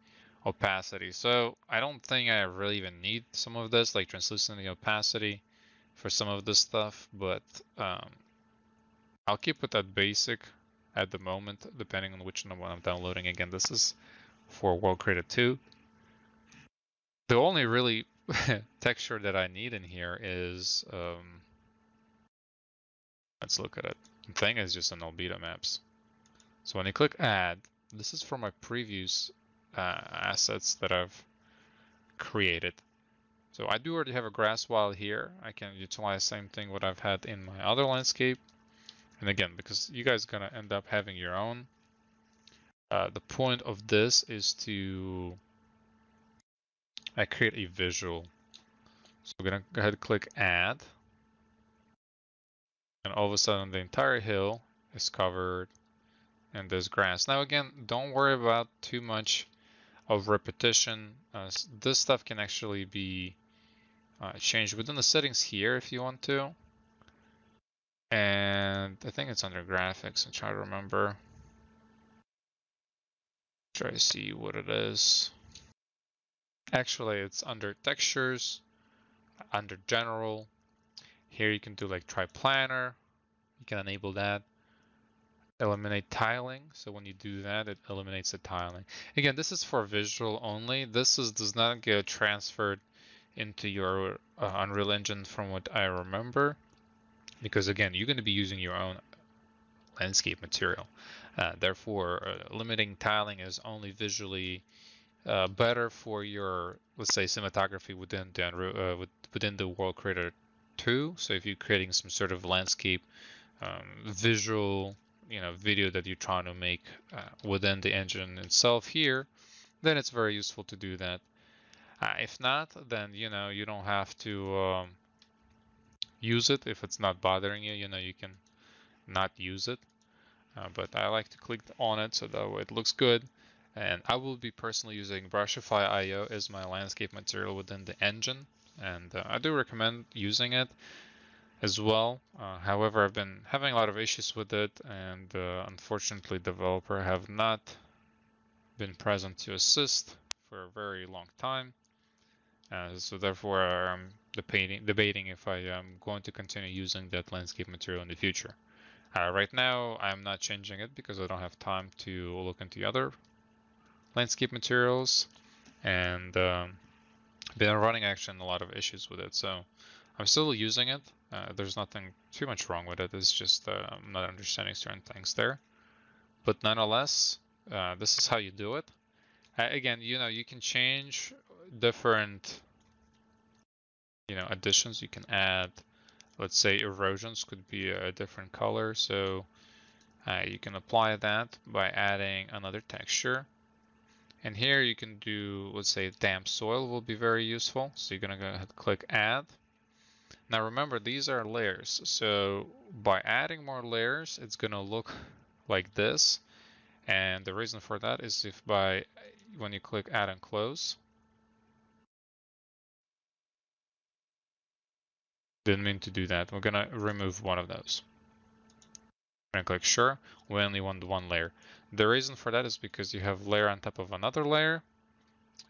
opacity. So I don't think I really even need some of this, like translucency, opacity, for some of this stuff, but I'll keep it at basic at the moment, depending on which one I'm downloading. Again, this is for World Creator 2. The only really texture that I need in here is, let's look at it. The thing is just an albedo maps. So when you click add, this is for my previous assets that I've created. So I do already have a grass wild here. I can utilize same thing what I've had in my other landscape. And again, because you guys are gonna end up having your own. The point of this is to create a visual. So we're gonna go ahead and click add. And all of a sudden the entire hill is covered in this grass. Now again, don't worry about too much of repetition. This stuff can actually be changed within the settings here if you want to. And I think it's under graphics. I'm trying to remember. Try to see what it is. Actually, it's under textures, under general. Here you can do like triplanar, You can enable that. Eliminate tiling. So when you do that, it eliminates the tiling. Again, this is for visual only. This is, does not get transferred into your Unreal Engine from what I remember, because again, you're going to be using your own landscape material. Therefore, limiting tiling is only visually better for your, let's say, cinematography within the World Creator 2. So if you're creating some sort of landscape visual, you know, video that you're trying to make within the engine itself here, then it's very useful to do that. If not, then, you know, you don't have to use it if it's not bothering you. You know, you can not use it, but I like to click on it so that way it looks good. And I will be personally using Brushify.io as my landscape material within the engine, and I do recommend using it as well. However, I've been having a lot of issues with it, and unfortunately, developer have not been present to assist for a very long time. So therefore, I'm debating if I am going to continue using that landscape material in the future. Right now, I'm not changing it because I don't have time to look into the other landscape materials, and been running actually a lot of issues with it. So I'm still using it. There's nothing too much wrong with it. It's just I'm not understanding certain things there. But nonetheless, this is how you do it. Again, you know, you can change different, you know, additions. You can add, let's say, erosions could be a different color. So you can apply that by adding another texture. And here you can do, let's say, damp soil will be very useful. So you're going to go ahead and click add. Now remember, these are layers. So by adding more layers, it's going to look like this. And the reason for that is if by, when you click add and close, didn't mean to do that. We're going to remove one of those. We're going to click sure. We only want one layer. The reason for that is because you have layer on top of another layer.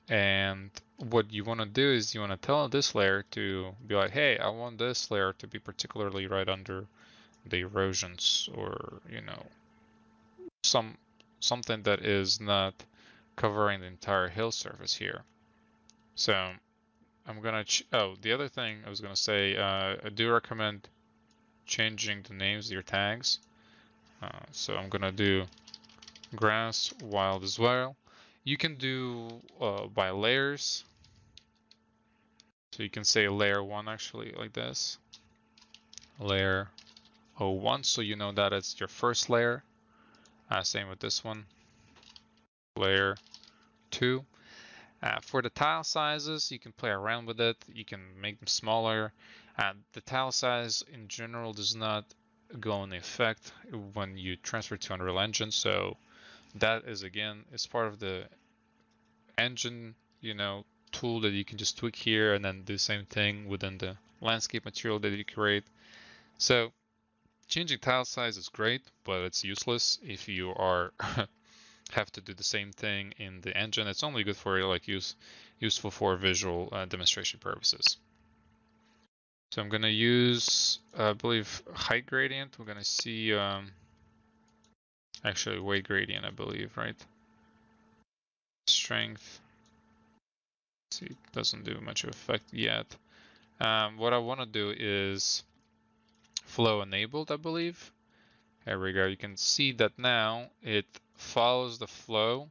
And what you want to do is you want to tell this layer to be like, hey, I want this layer to be particularly right under the erosions, or, you know, something that is not covering the entire hill surface here. So I'm gonna, oh, the other thing I was gonna say, I do recommend changing the names of your tags. So I'm gonna do grass, wild as well. You can do by layers. So you can say layer 1 actually like this, layer 01, so you know that it's your first layer. Same with this one, layer 2. For the tile sizes, you can play around with it. You can make them smaller. The tile size in general does not go into effect when you transfer to Unreal Engine. So that is, again, it's part of the engine, you know, tool that you can just tweak here and then do the same thing within the landscape material that you create. So changing tile size is great, but it's useless if you are have to do the same thing in the engine. It's only good for, like, useful for visual demonstration purposes. So I'm gonna use, I believe, height gradient. We're gonna see actually weight gradient, I believe, right? Strength. Let's see, it doesn't do much of effect yet. What I want to do is flow enabled, I believe. There we go. You can see that now it follows the flow.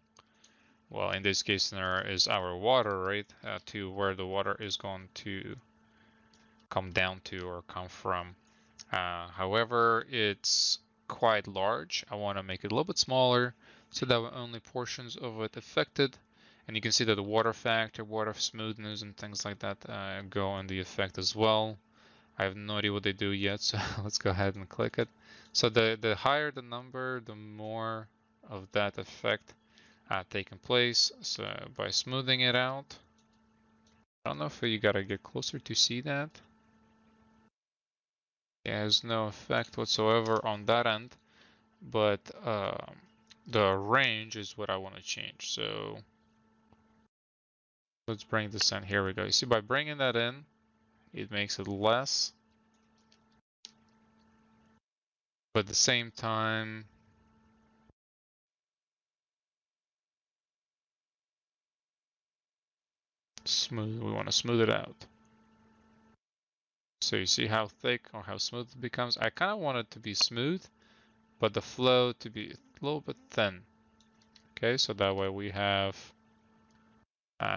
Well, in this case, there is our water, right? To where the water is going to come down to or come from. However, it's quite large. I want to make it a little bit smaller so that only portions of it affected. And you can see that the water factor, water smoothness, and things like that go in the effect as well. I have no idea what they do yet, so let's go ahead and click it. So the higher the number, the more of that effect taking place. So by smoothing it out, I don't know if you gotta get closer to see that. It has no effect whatsoever on that end, but the range is what I want to change. So let's bring this in. Here we go. You see, by bringing that in, it makes it less. But at the same time, smooth, we want to smooth it out. So you see how thick or how smooth it becomes. I kind of want it to be smooth, but the flow to be a little bit thin. Okay, so that way we have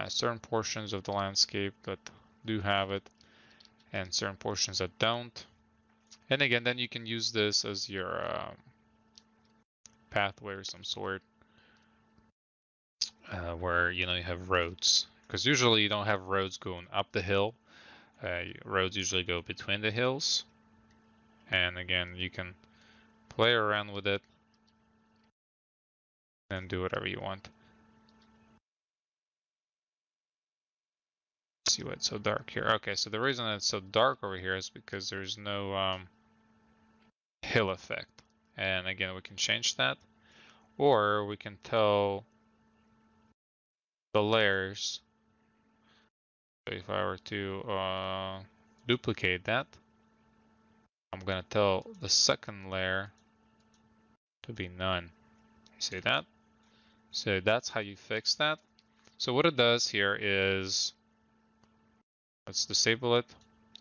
certain portions of the landscape that do have it and certain portions that don't. And again, then you can use this as your pathway or some sort where, you know, you have roads, because usually you don't have roads going up the hill. Roads usually go between the hills. And again, you can play around with it and do whatever you want. See why it's so dark here. Okay, so the reason it's so dark over here is because there's no hill effect. And again, we can change that, or we can tell the layers. So if I were to duplicate that, I'm gonna tell the second layer to be none. See that? So that's how you fix that. So what it does here is, let's disable it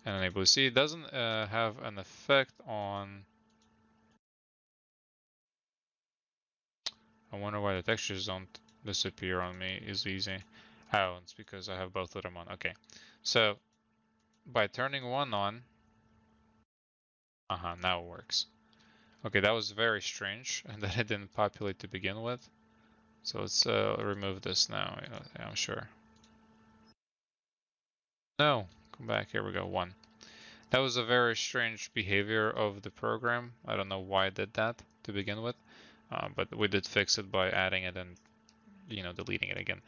and enable. See, it doesn't have an effect on. I wonder why the textures don't disappear on me. Is easy. Oh, it's because I have both of them on. Okay, so by turning one on, now it works. Okay, that was very strange, and that it didn't populate to begin with. So let's remove this now. I'm sure. No, come back. Here we go. One. That was a very strange behavior of the program. I don't know why it did that to begin with, but we did fix it by adding it and, you know, deleting it again.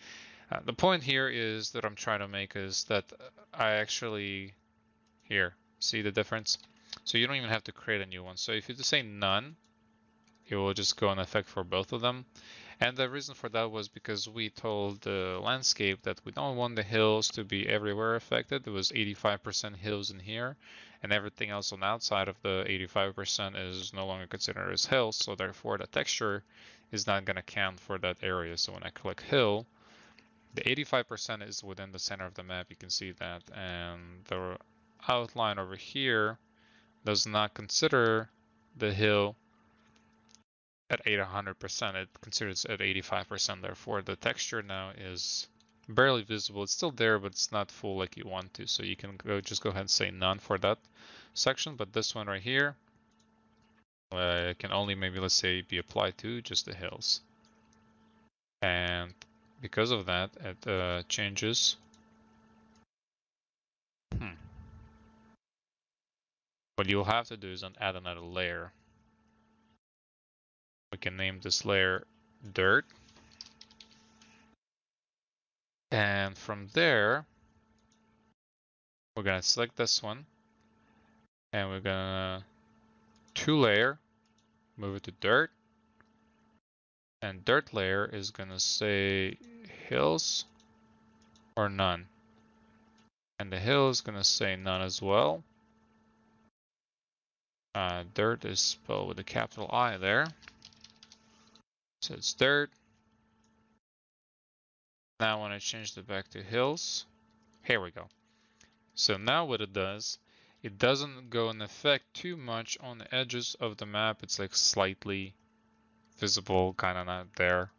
The point here is that I'm trying to make is that I actually here see the difference. So you don't even have to create a new one. So if you just say none, it will just go in effect for both of them. And the reason for that was because we told the landscape that we don't want the hills to be everywhere affected. It was 85% hills in here, and everything else on the outside of the 85% is no longer considered as hills. So therefore, the texture is not going to count for that area. So when I click hill, the 85% is within the center of the map. You can see that, and the outline over here does not consider the hill at 800%. It considers at 85%. Therefore, the texture now is barely visible. It's still there, but it's not full like you want to. So you can go, just go ahead and say none for that section. But this one right here can only maybe, let's say, be applied to just the hills. And because of that, it changes. What you'll have to do is add another layer. We can name this layer dirt. And from there, we're going to select this one. And we're going to two layer, move it to dirt. And dirt layer is going to say hills or none. And the hill is going to say none as well. Dirt is spelled with a capital I there. So it's dirt. Now when I change it back to hills, here we go. So now what it doesn't go in effect too much on the edges of the map. It's like slightly visible, kind of not there.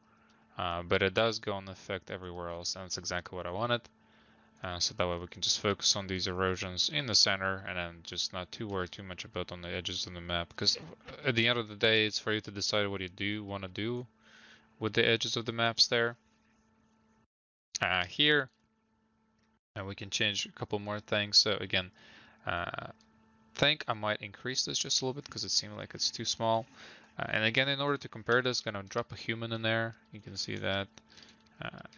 But it does go in effect everywhere else, and that's exactly what I wanted. So that way we can just focus on these erosions in the center and then just not to worry too much about on the edges of the map, because at the end of the day, it's for you to decide what you want to do with the edges of the maps there. Here, and we can change a couple more things. So again, think I might increase this just a little bit because it seemed like it's too small. And again, in order to compare this, gonna drop a human in there. You can see that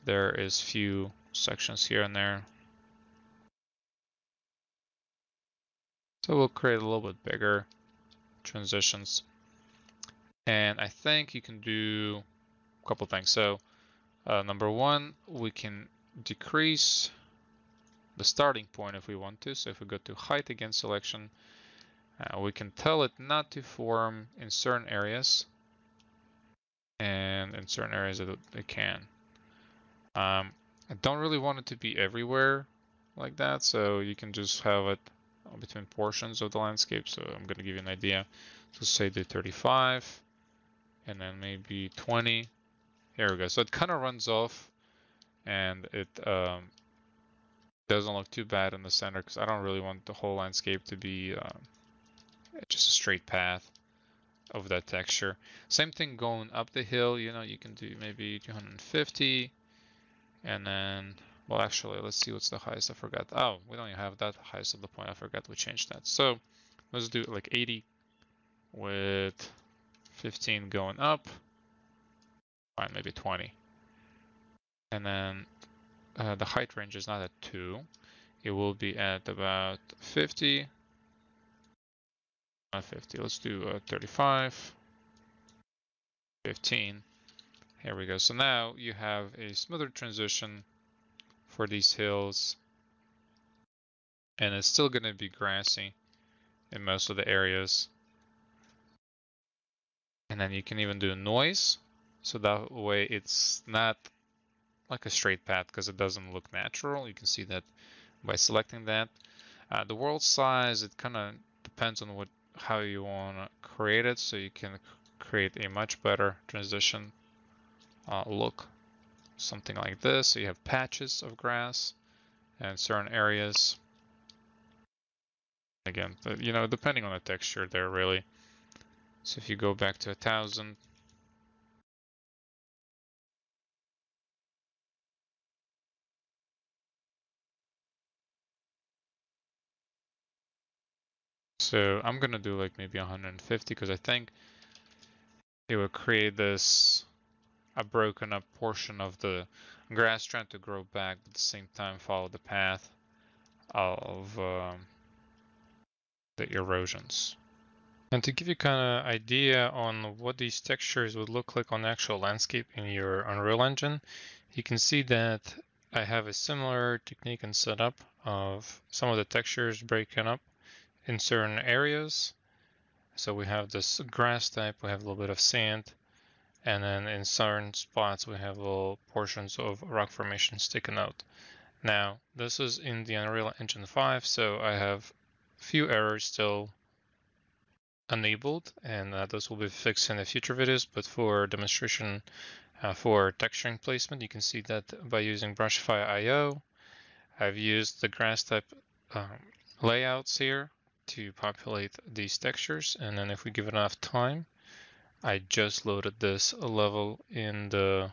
there is few sections here and there. So we'll create a little bit bigger transitions. And I think you can do a couple things. So number one, we can decrease the starting point if we want to. So if we go to height again, selection, We can tell it not to form in certain areas, and in certain areas it can. I don't really want it to be everywhere like that, so you can just have it between portions of the landscape. So I'm going to give you an idea. So say do 35 and then maybe 20. Here we go. So it kind of runs off and it doesn't look too bad in the center, because I don't really want the whole landscape to be just a straight path of that texture. Same thing going up the hill, you know, you can do maybe 250 and then, well, actually, let's see what's the highest. I forgot. Oh, we don't even have that highest of the point. I forgot we changed that. So let's do like 80 with 15 going up. Fine, maybe 20. And then the height range is not at 2. It will be at about 50. Not 50. Let's do 35. 15. Here we go. So now you have a smoother transition for these hills, and it's still going to be grassy in most of the areas. And then you can even do a noise, so that way it's not like a straight path, because it doesn't look natural. You can see that by selecting that. The world size, it kind of depends on how you want to create it, so you can create a much better transition look. Something like this. So you have patches of grass and certain areas. Again, you know, depending on the texture there, really. So if you go back to 1,000, so I'm gonna do like maybe 150, because I think it will create this a broken up portion of the grass trying to grow back, but at the same time follow the path of the erosions. And to give you kind of idea on what these textures would look like on actual landscape in your Unreal Engine, you can see that I have a similar technique and setup of some of the textures breaking up in certain areas. So we have this grass type, we have a little bit of sand, and then in certain spots, we have little portions of rock formation sticking out. Now, this is in the Unreal Engine 5, so I have a few errors still enabled, and those will be fixed in the future videos, but for demonstration for texturing placement, you can see that by using Brushify.io, I've used the grass type layouts here to populate these textures, and then if we give it enough time, I just loaded this level in the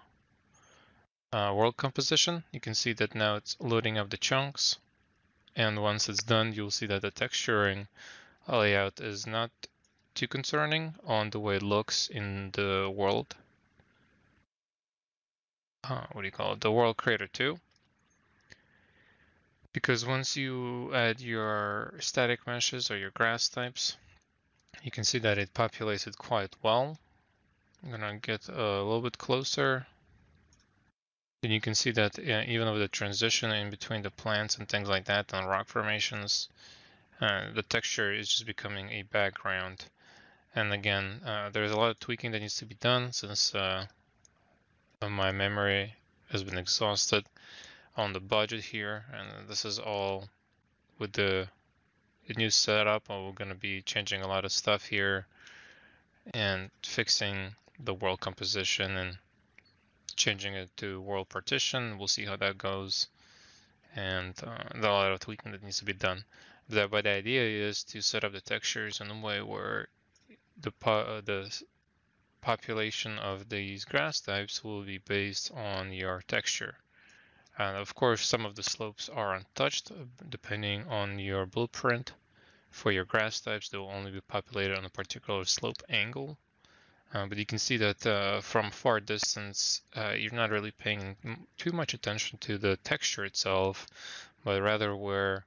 world composition. You can see that now it's loading up the chunks. And once it's done, you'll see that the texturing layout is not too concerning on the way it looks in the world. What do you call it? The World Creator 2. Because once you add your static meshes or your grass types, you can see that it populates it quite well. I'm gonna get a little bit closer. And you can see that even with the transition in between the plants and things like that and rock formations, the texture is just becoming a background. And again, there's a lot of tweaking that needs to be done, since my memory has been exhausted on the budget here. And this is all with the new setup. We're going to be changing a lot of stuff here and fixing the world composition and changing it to world partition. We'll see how that goes, and there's a lot of tweaking that needs to be done. But the idea is to set up the textures in a way where the population of these grass types will be based on your texture. And of course, some of the slopes are untouched. Depending on your blueprint for your grass types, they will only be populated on a particular slope angle. But you can see that from far distance, you're not really paying too much attention to the texture itself, but rather where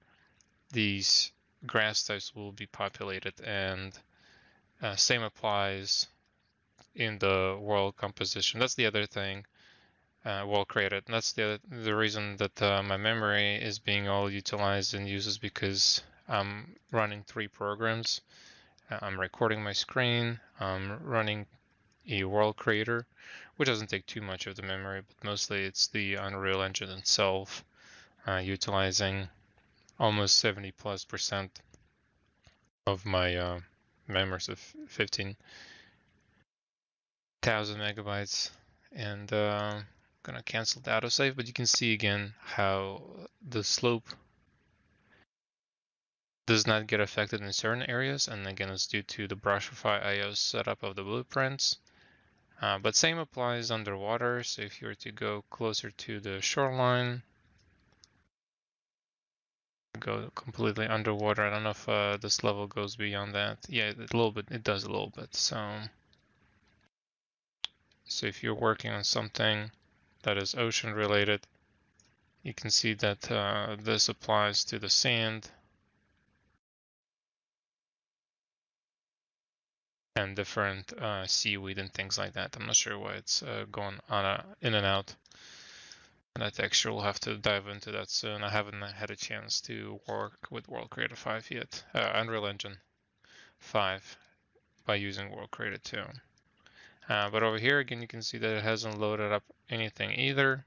these grass types will be populated. And same applies in the world composition. That's the other thing. Well created. And that's the reason that my memory is being all utilized and used, is because I'm running three programs. I'm recording my screen. I'm running a World Creator, which doesn't take too much of the memory, but mostly it's the Unreal Engine itself, utilizing almost 70+% of my memories of 15,000 megabytes. And I'm gonna cancel the autosave, but you can see again how the slope does not get affected in certain areas, and again, it's due to the Brushify.io setup of the blueprints. But same applies underwater, so if you were to go closer to the shoreline, go completely underwater. I don't know if this level goes beyond that. Yeah, a little bit, it does a little bit. So if you're working on something that is ocean related, you can see that this applies to the sand and different seaweed and things like that. I'm not sure why it's going on in and out. And that texture, we'll have to dive into that soon. I haven't had a chance to work with World Creator 5 yet, Unreal Engine 5, by using World Creator 2. But over here, again, you can see that it hasn't loaded up anything either.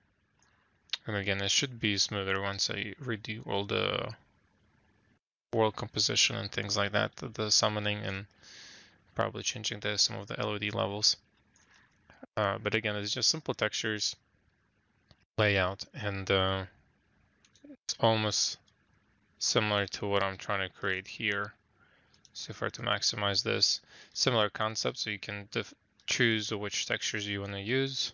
And again, it should be smoother once I redo all the world composition and things like that, the summoning and probably changing to some of the LOD levels. But again, it's just simple textures, layout, and it's almost similar to what I'm trying to create here. So if I were to maximize this, similar concept, so you can choose which textures you want to use,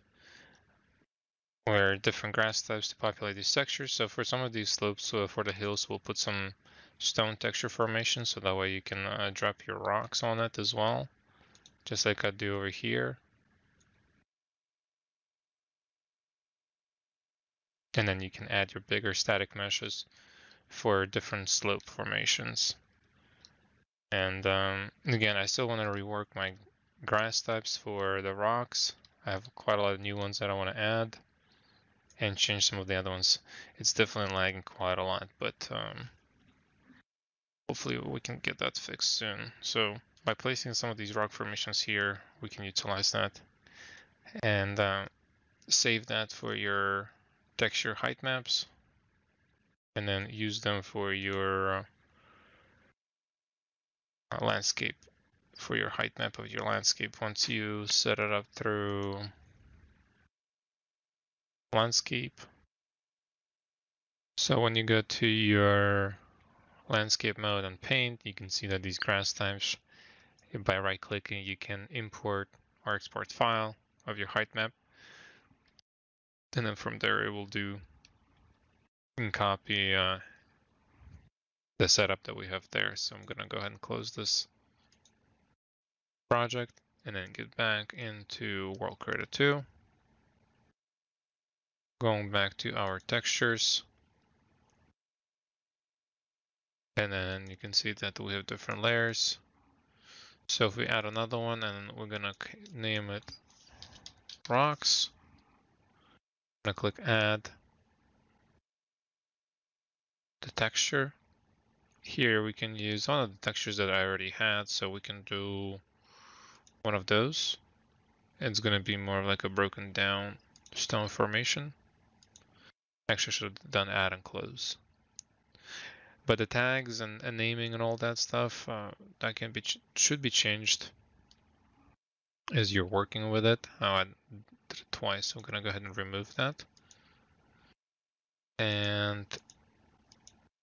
or different grass types to populate these textures. So for some of these slopes, for the hills, we'll put some stone texture formation, so that way you can drop your rocks on it as well, just like I do over here. And then you can add your bigger static meshes for different slope formations. And again, I still want to rework my grass types for the rocks. I have quite a lot of new ones that I want to add and change some of the other ones. It's definitely lagging quite a lot, but hopefully we can get that fixed soon. So by placing some of these rock formations here, we can utilize that and save that for your texture height maps, and then use them for your landscape, for your height map of your landscape. Once you set it up through landscape, so when you go to your landscape mode and paint, you can see that these grass types, by right clicking, you can import or export file of your height map, and then from there it will do and copy the setup that we have there. So I'm gonna go ahead and close this project and then get back into World Creator 2, going back to our textures. And then you can see that we have different layers. So if we add another one, and we're gonna name it rocks, I'm gonna click add the texture. Here we can use one of the textures that I already had, so we can do one of those. It's gonna be more like a broken down stone formation. Actually, I should have done add and close. But the tags and naming and all that stuff that can be should be changed as you're working with it. Oh, I did it twice, so I'm gonna go ahead and remove that. And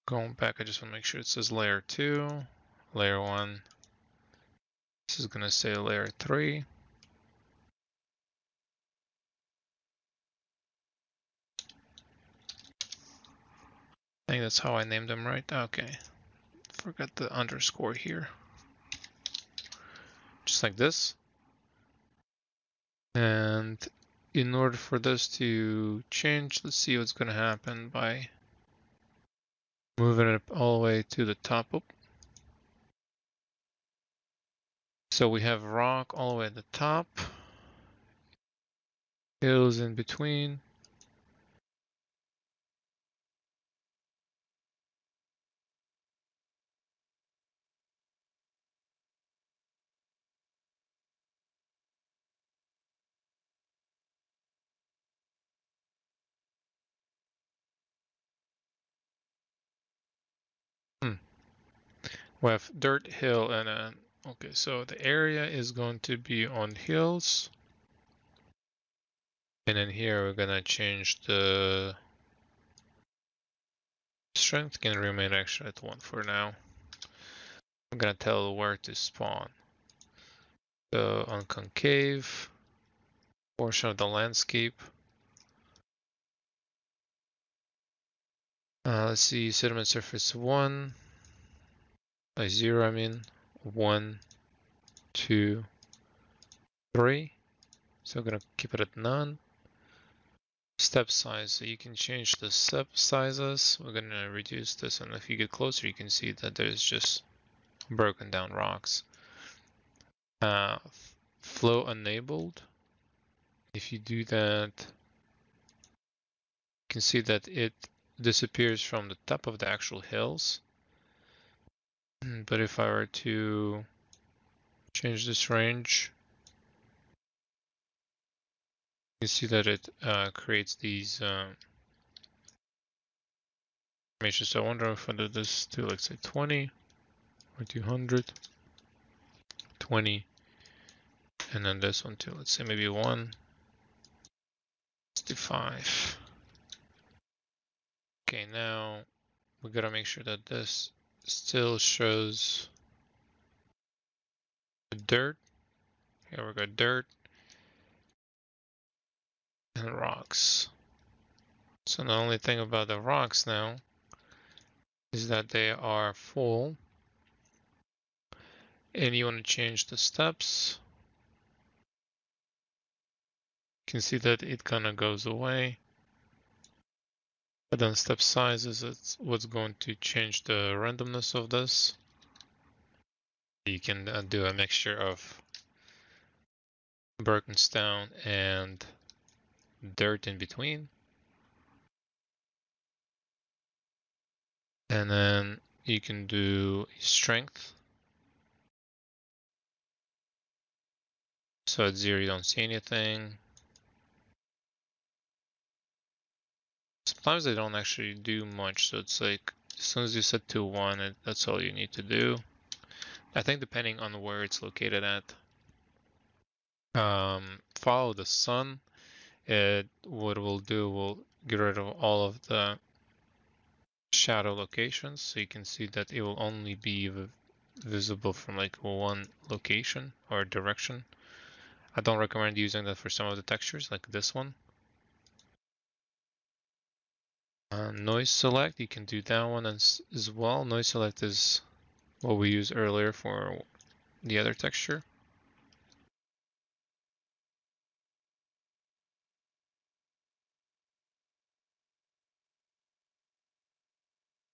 going back, I just want to make sure it says layer 2, layer 1. This is gonna say layer 3. I think that's how I named them, right? Okay, forgot the underscore here. Just like this. And in order for this to change, let's see what's gonna happen by moving it up all the way to the top. Oop. So we have rock all the way at the top, hills in between, with dirt, hill, and an... Okay, so the area is going to be on hills. And in here, we're gonna change the strength can remain actually at 1 for now. I'm gonna tell where to spawn. So on concave portion of the landscape. Let's see, sediment surface 1, 0, I mean, 1, 2, 3. So I'm gonna keep it at none. Step size, so you can change the step sizes. We're gonna reduce this, and if you get closer, you can see that there's just broken down rocks. Flow enabled. If you do that, you can see that it disappears from the top of the actual hills. But if I were to change this range, you see that it creates these formations. So I wonder if I do this to, like, say 20 or 200, 20, and then this one too. Let's say maybe 165. Okay, now we gotta make sure that this still shows the dirt. Here we go, dirt and rocks. So the only thing about the rocks now is that they are full, and you want to change the steps. You can see that it kind of goes away. But then step size is what's going to change the randomness of this. You can do a mixture of broken stone and dirt in between. And then you can do strength. So at 0 you don't see anything. Sometimes they don't actually do much, so it's like as soon as you set to 1, that's all you need to do. I think depending on where it's located at. Follow the sun. What it will do will get rid of all of the shadow locations, so you can see that it will only be visible from like one location or direction. I don't recommend using that for some of the textures like this one. Noise select, you can do that one as well. Noise select is what we used earlier for the other texture.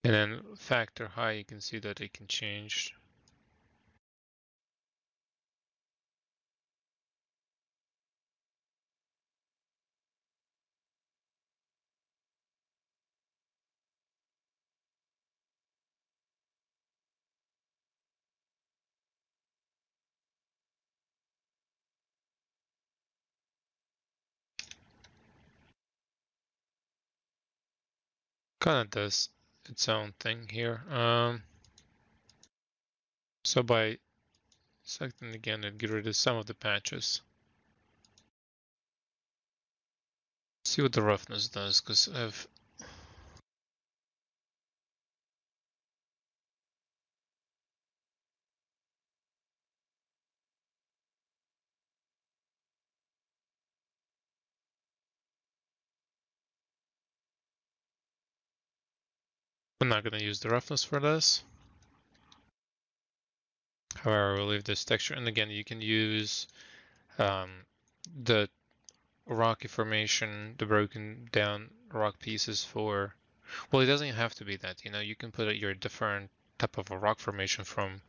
And then factor high, you can see that it can change. Kind of does its own thing here. So by selecting again, it gets rid of some of the patches. Let's see what the roughness does, because I've I'm not going to use the roughness for this. However, we'll leave this texture. And again, you can use the rocky formation, the broken down rock pieces for... Well, it doesn't have to be that. You know, you can put your different type of a rock formation from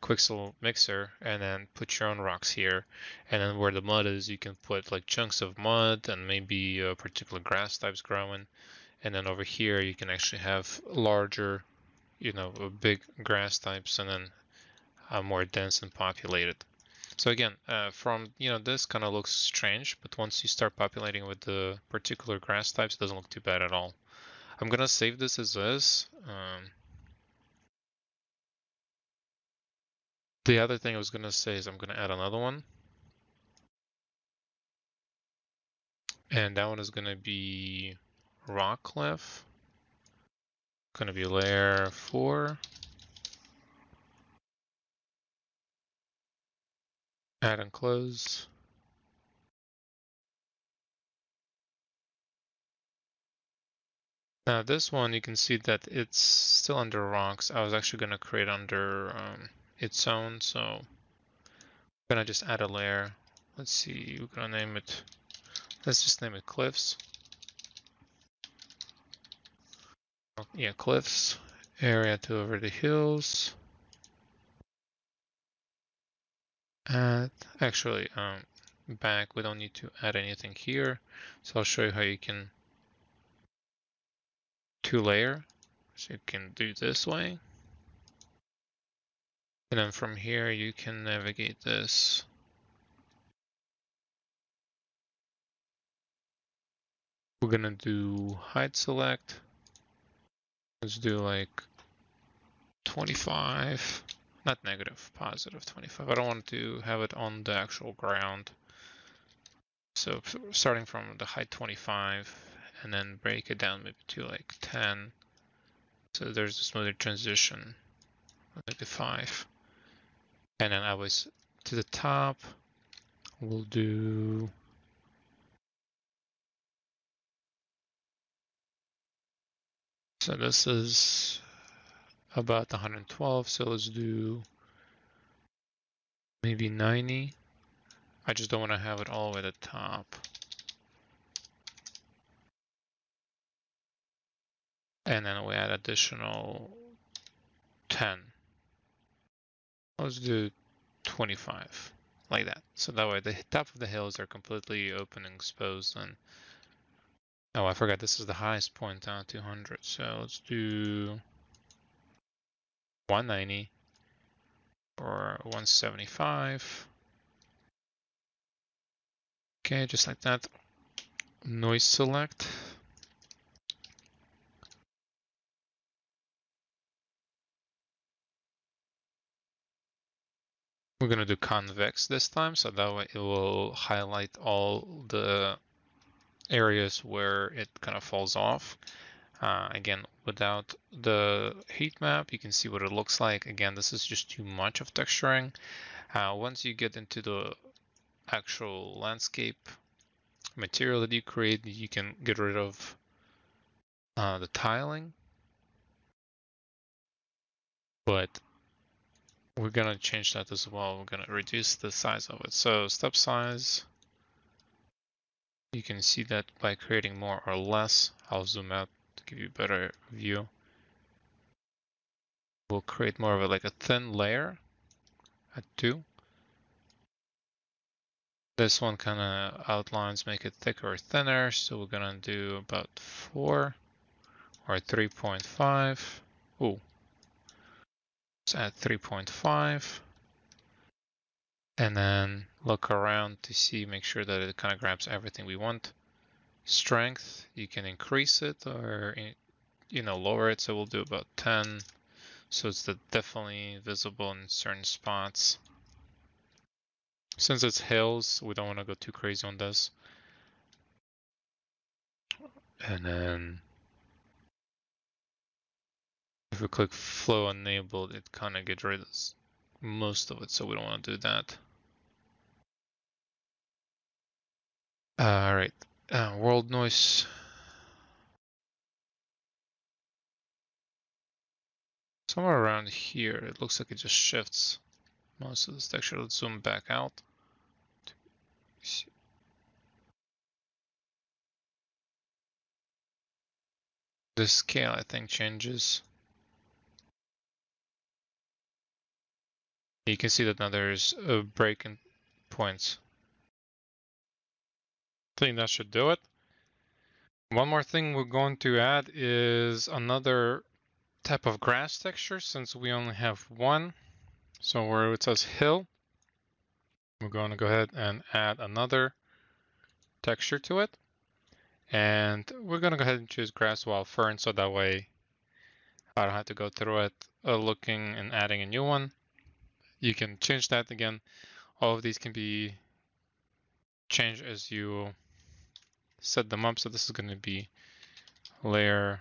Quixel Mixer and then put your own rocks here. And then where the mud is, you can put like chunks of mud and maybe particular grass types growing. And then over here, you can actually have larger, you know, big grass types, and then more dense and populated. So again, from, you know, this kind of looks strange, but once you start populating with the particular grass types, it doesn't look too bad at all. I'm going to save this as is. The other thing I was gonna say is I'm gonna add another one. And that one is gonna be rock cliff. Gonna be layer 4. Add and close. Now this one, you can see that it's still under rocks. I was actually gonna create under its own, so I'm gonna just add a layer. Let's see, we're gonna name it, let's just name it cliffs. Yeah, cliffs, area to over the hills. And actually, back, we don't need to add anything here. So I'll show you how you can two layer. So you can do this way. And then from here, you can navigate this. We're gonna do hide select. Let's do like 25. Not negative, positive 25. I don't want to have it on the actual ground. So starting from the height 25 and then break it down maybe to like 10. So there's a smoother transition, like a 5. And then I was to the top, we'll do so this is about 112, so let's do maybe 90. I just don't want to have it all the way at the top. And then we add additional 10. Let's do 25, like that. So that way the top of the hills are completely open and exposed. And oh, I forgot this is the highest point down 200. So let's do 190 or 175. Okay, just like that. Noise select. We're gonna do convex this time, so that way it will highlight all the areas where it kind of falls off. Again, without the heat map, you can see what it looks like. Again, this is just too much of texturing. Once you get into the actual landscape material that you create, you can get rid of the tiling. But we're gonna change that as well. We're gonna reduce the size of it. So step size, you can see that by creating more or less. I'll zoom out to give you a better view. We'll create more of a, like a thin layer at 2. This one kind of outlines, make it thicker or thinner. So we're gonna do about 4 or 3.5. Ooh, let's add 3.5. And then look around to see, make sure that it kind of grabs everything we want. Strength, you can increase it or, you know, lower it. So we'll do about 10. So it's definitely visible in certain spots. Since it's hills, we don't want to go too crazy on this. And then if we click flow enabled, it kind of gets rid of most of it. So we don't want to do that. All right, world noise. Somewhere around here, it looks like it just shifts most of this texture. Let's zoom back out. The scale, I think, changes. You can see that now there's a break in points. I think that should do it. One more thing we're going to add is another type of grass texture, since we only have one. So where it says hill, we're going to go ahead and add another texture to it. And we're going to go ahead and choose grass wild fern, so that way I don't have to go through it looking and adding a new one. You can change that again. All of these can be changed as you set them up. So this is going to be layer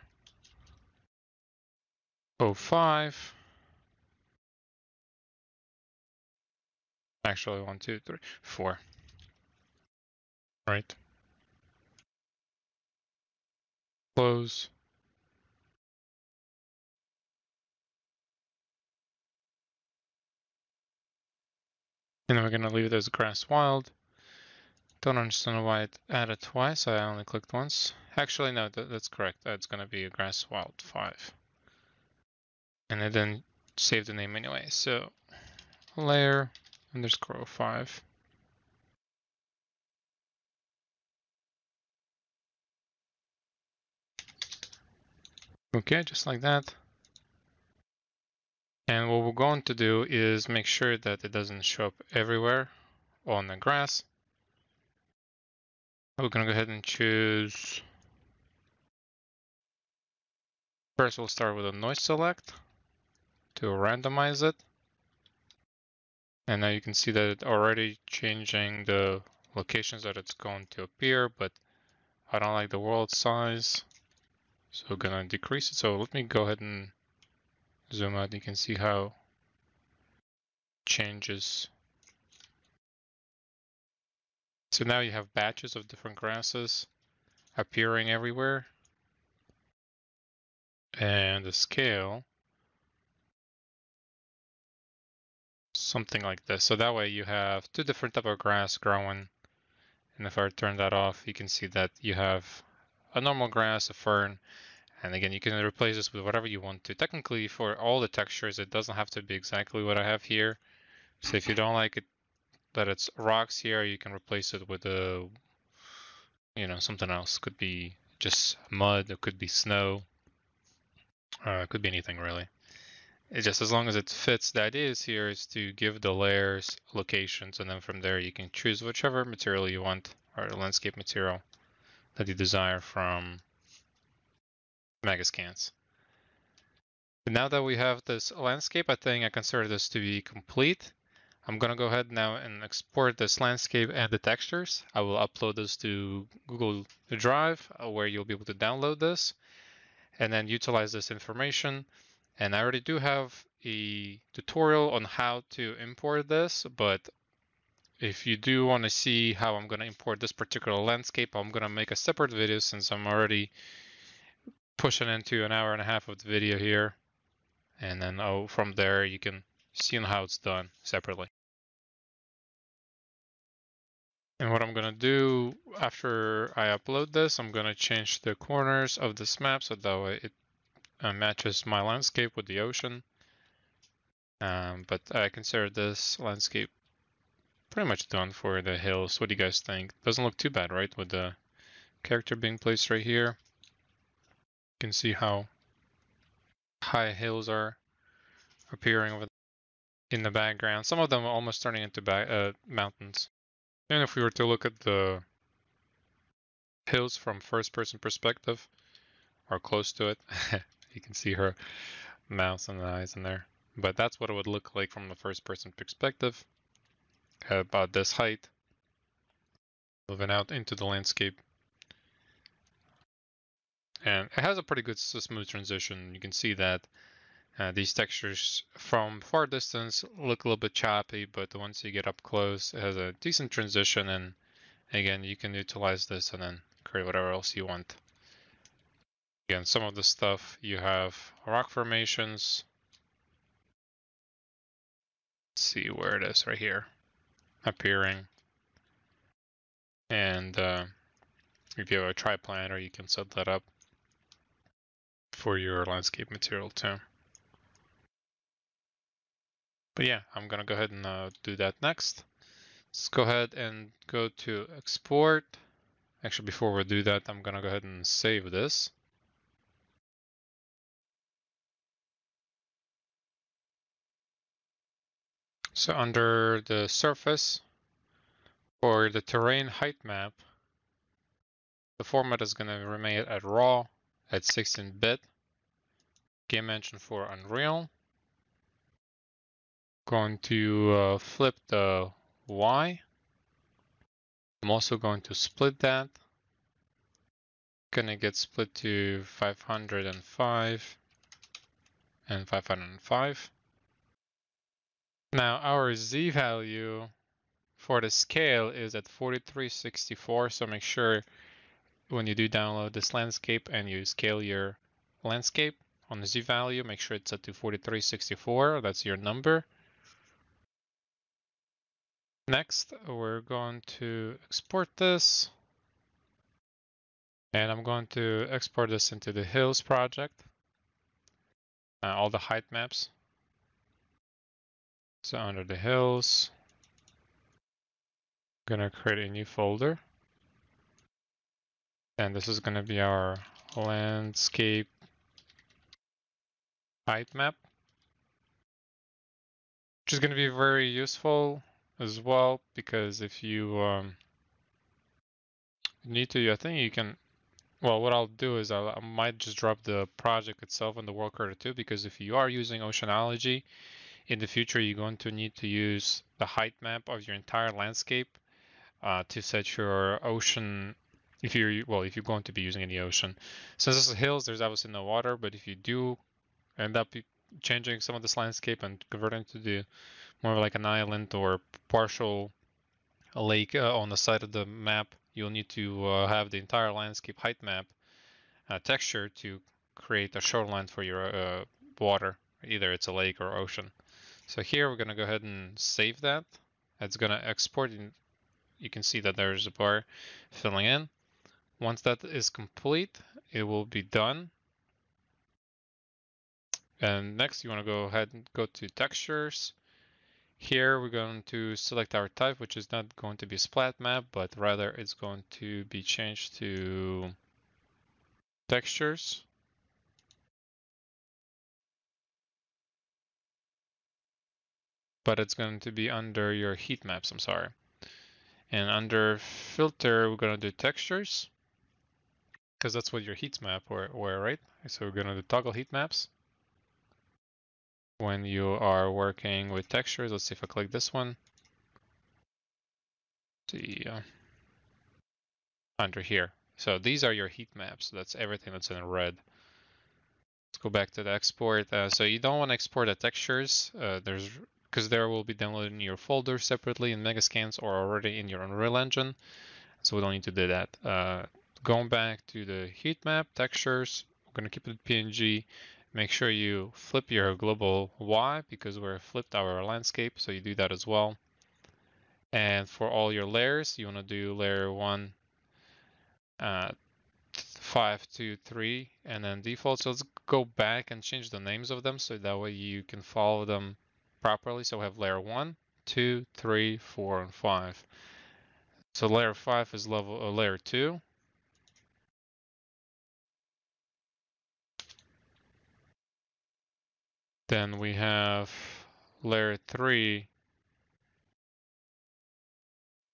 05. Actually, 1, 2, 3, 4. Right. Close. And then we're going to leave it as grass wild. Don't understand why it added twice. I only clicked once. Actually, no, that's correct. That's going to be a grass wild 5. And I didn't save the name anyway. So layer underscore 5. Okay, just like that. And what we're going to do is make sure that it doesn't show up everywhere on the grass. We're going to go ahead and choose. First, we'll start with a noise select to randomize it. And now you can see that it's already changing the locations that it's going to appear, but I don't like the world size. So we're going to decrease it. So let me go ahead and zoom out. You can see how it changes. So now you have batches of different grasses appearing everywhere. And the scale, something like this. So that way you have two different types of grass growing. And if I turn that off, you can see that you have a normal grass, a fern, and again, you can replace this with whatever you want to. Technically, for all the textures, it doesn't have to be exactly what I have here. So if you don't like it, that it's rocks here, you can replace it with a, you know, something else. Could be just mud, it could be snow, it could be anything really. It's just as long as it fits. The idea is here is to give the layers locations, and then from there you can choose whichever material you want, or landscape material that you desire from Megascans. And now that we have this landscape, I think I consider this to be complete. I'm going to go ahead now and export this landscape and the textures. I will upload this to Google Drive, where you'll be able to download this and then utilize this information. And I already do have a tutorial on how to import this, but if you do want to see how I'm going to import this particular landscape, I'm going to make a separate video since I'm already pushing into an hour and a half of the video here. And then from there, you can see how it's done separately. And what I'm going to do after I upload this, I'm going to change the corners of this map so that way it matches my landscape with the ocean. But I consider this landscape pretty much done for the hills. What do you guys think? Doesn't look too bad, right? With the character being placed right here. You can see how high hills are appearing over in the background. Some of them are almost turning into mountains. And if we were to look at the hills from first-person perspective, or close to it, you can see her mouth and the eyes in there. But that's what it would look like from the first-person perspective. About this height, moving out into the landscape, and it has a pretty good smooth transition. You can see that these textures from far distance look a little bit choppy, but once you get up close, it has a decent transition. And again, you can utilize this and then create whatever else you want. Again, some of the stuff you have rock formations. Let's see where it is right here. Appearing, and if you have a tri planner, you can set that up for your landscape material too. But yeah, I'm gonna go ahead and do that next. Let's go ahead and go to export. Actually, before we do that, I'm gonna go ahead and save this. So under the surface or the terrain height map, the format is going to remain at raw at 16-bit. Game engine 4 Unreal. going to flip the Y. I'm also going to split that. Gonna get split to 505 and 505. Now our Z value for the scale is at 4364, so make sure when you do download this landscape and you scale your landscape on the Z value, make sure it's set to 4364, that's your number. Next, we're going to export this. And I'm going to export this into the Hills project, all the height maps. So under the Hills, I'm gonna create a new folder. And this is gonna be our landscape height map, which is gonna be very useful as well, because if you need to, I think you can, well, what I'll do is I might just drop the project itself in the World Creator 2, because if you are using Oceanology, in the future you're going to need to use the height map of your entire landscape to set your ocean, if you're going to be using any ocean. Since this is hills, there's obviously no water, but if you do end up changing some of this landscape and converting it to the more like an island or partial lake on the side of the map, you'll need to have the entire landscape height map texture to create a shoreline for your water, either it's a lake or ocean. So here we're gonna go ahead and save that. It's gonna export, and you can see that there's a bar filling in. Once that is complete, it will be done. And next you wanna go ahead and go to textures. Here we're going to select our type, which is not going to be splat map, but rather it's going to be changed to textures. But it's going to be under your heat maps, I'm sorry. And under filter, we're going to do textures, because that's what your heat map were, right? So we're going to do toggle heat maps. When you are working with textures, let's see if I click this one. See, under here. So these are your heat maps. That's everything that's in red. Let's go back to the export. So you don't want to export the textures, because there will be downloaded in your folder separately in Megascans or already in your Unreal Engine. So we don't need to do that. Going back to the heat map textures, we're going to keep it PNG. Make sure you flip your global Y, because we're flipped our landscape, so you do that as well. And for all your layers, you want to do layer 1, 5, 2, 3, and then default. So let's go back and change the names of them, so that way you can follow them properly. So we have layer 1, 2, 3, 4, and 5. So layer 5 is layer 2. Then we have layer 3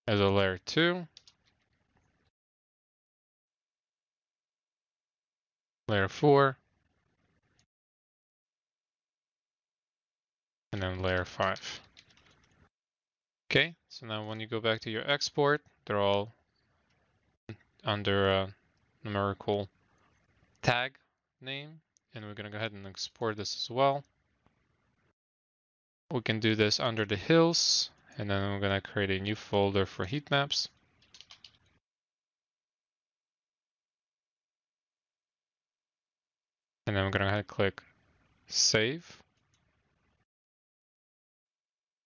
as a layer 2. Layer 4. And then layer 5. Okay, so now when you go back to your export, they're all under a numerical tag name. And we're going to go ahead and export this as well. We can do this under the hills, and then I'm going to create a new folder for heat maps. And then I'm going to click save.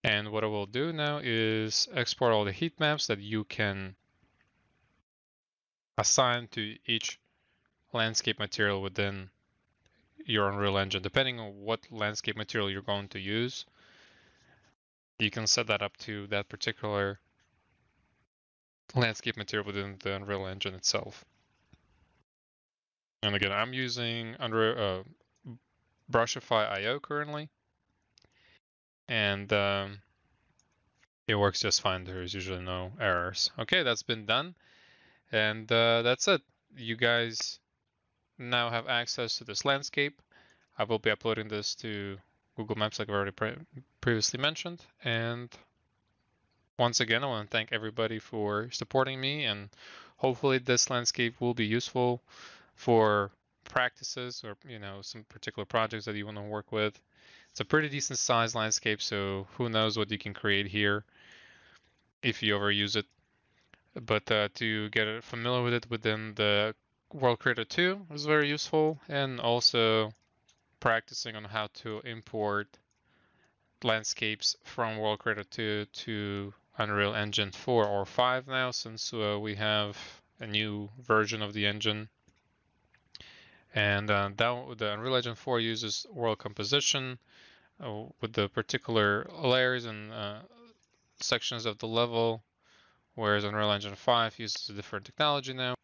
And what I will do now is export all the heat maps that you can assign to each landscape material within your Unreal Engine. Depending on what landscape material you're going to use, you can set that up to that particular landscape material within the Unreal Engine itself. And again, I'm using Brushify.io currently, and it works just fine. There's usually no errors. Okay, that's been done, and that's it. You guys now have access to this landscape. I will be uploading this to Google Maps, like I already previously mentioned. And once again, I want to thank everybody for supporting me, and hopefully this landscape will be useful for practices or, you know, some particular projects that you want to work with. It's a pretty decent sized landscape, so who knows what you can create here if you overuse it. But to get familiar with it within the World Creator 2 is very useful, and also practicing on how to import landscapes from World Creator 2 to Unreal Engine 4 or 5 now, since we have a new version of the engine. And the Unreal Engine 4 uses world composition with the particular layers and sections of the level, whereas Unreal Engine 5 uses a different technology now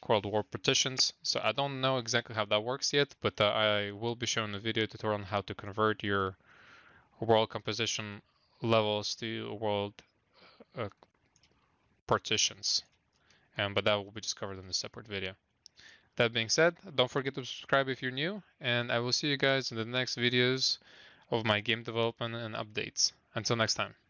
called warp partitions. So I don't know exactly how that works yet, but I will be showing a video tutorial on how to convert your world composition levels to world partitions, but that will be discovered in a separate video. That being said, don't forget to subscribe if you're new, and I will see you guys in the next videos of my game development and updates. Until next time.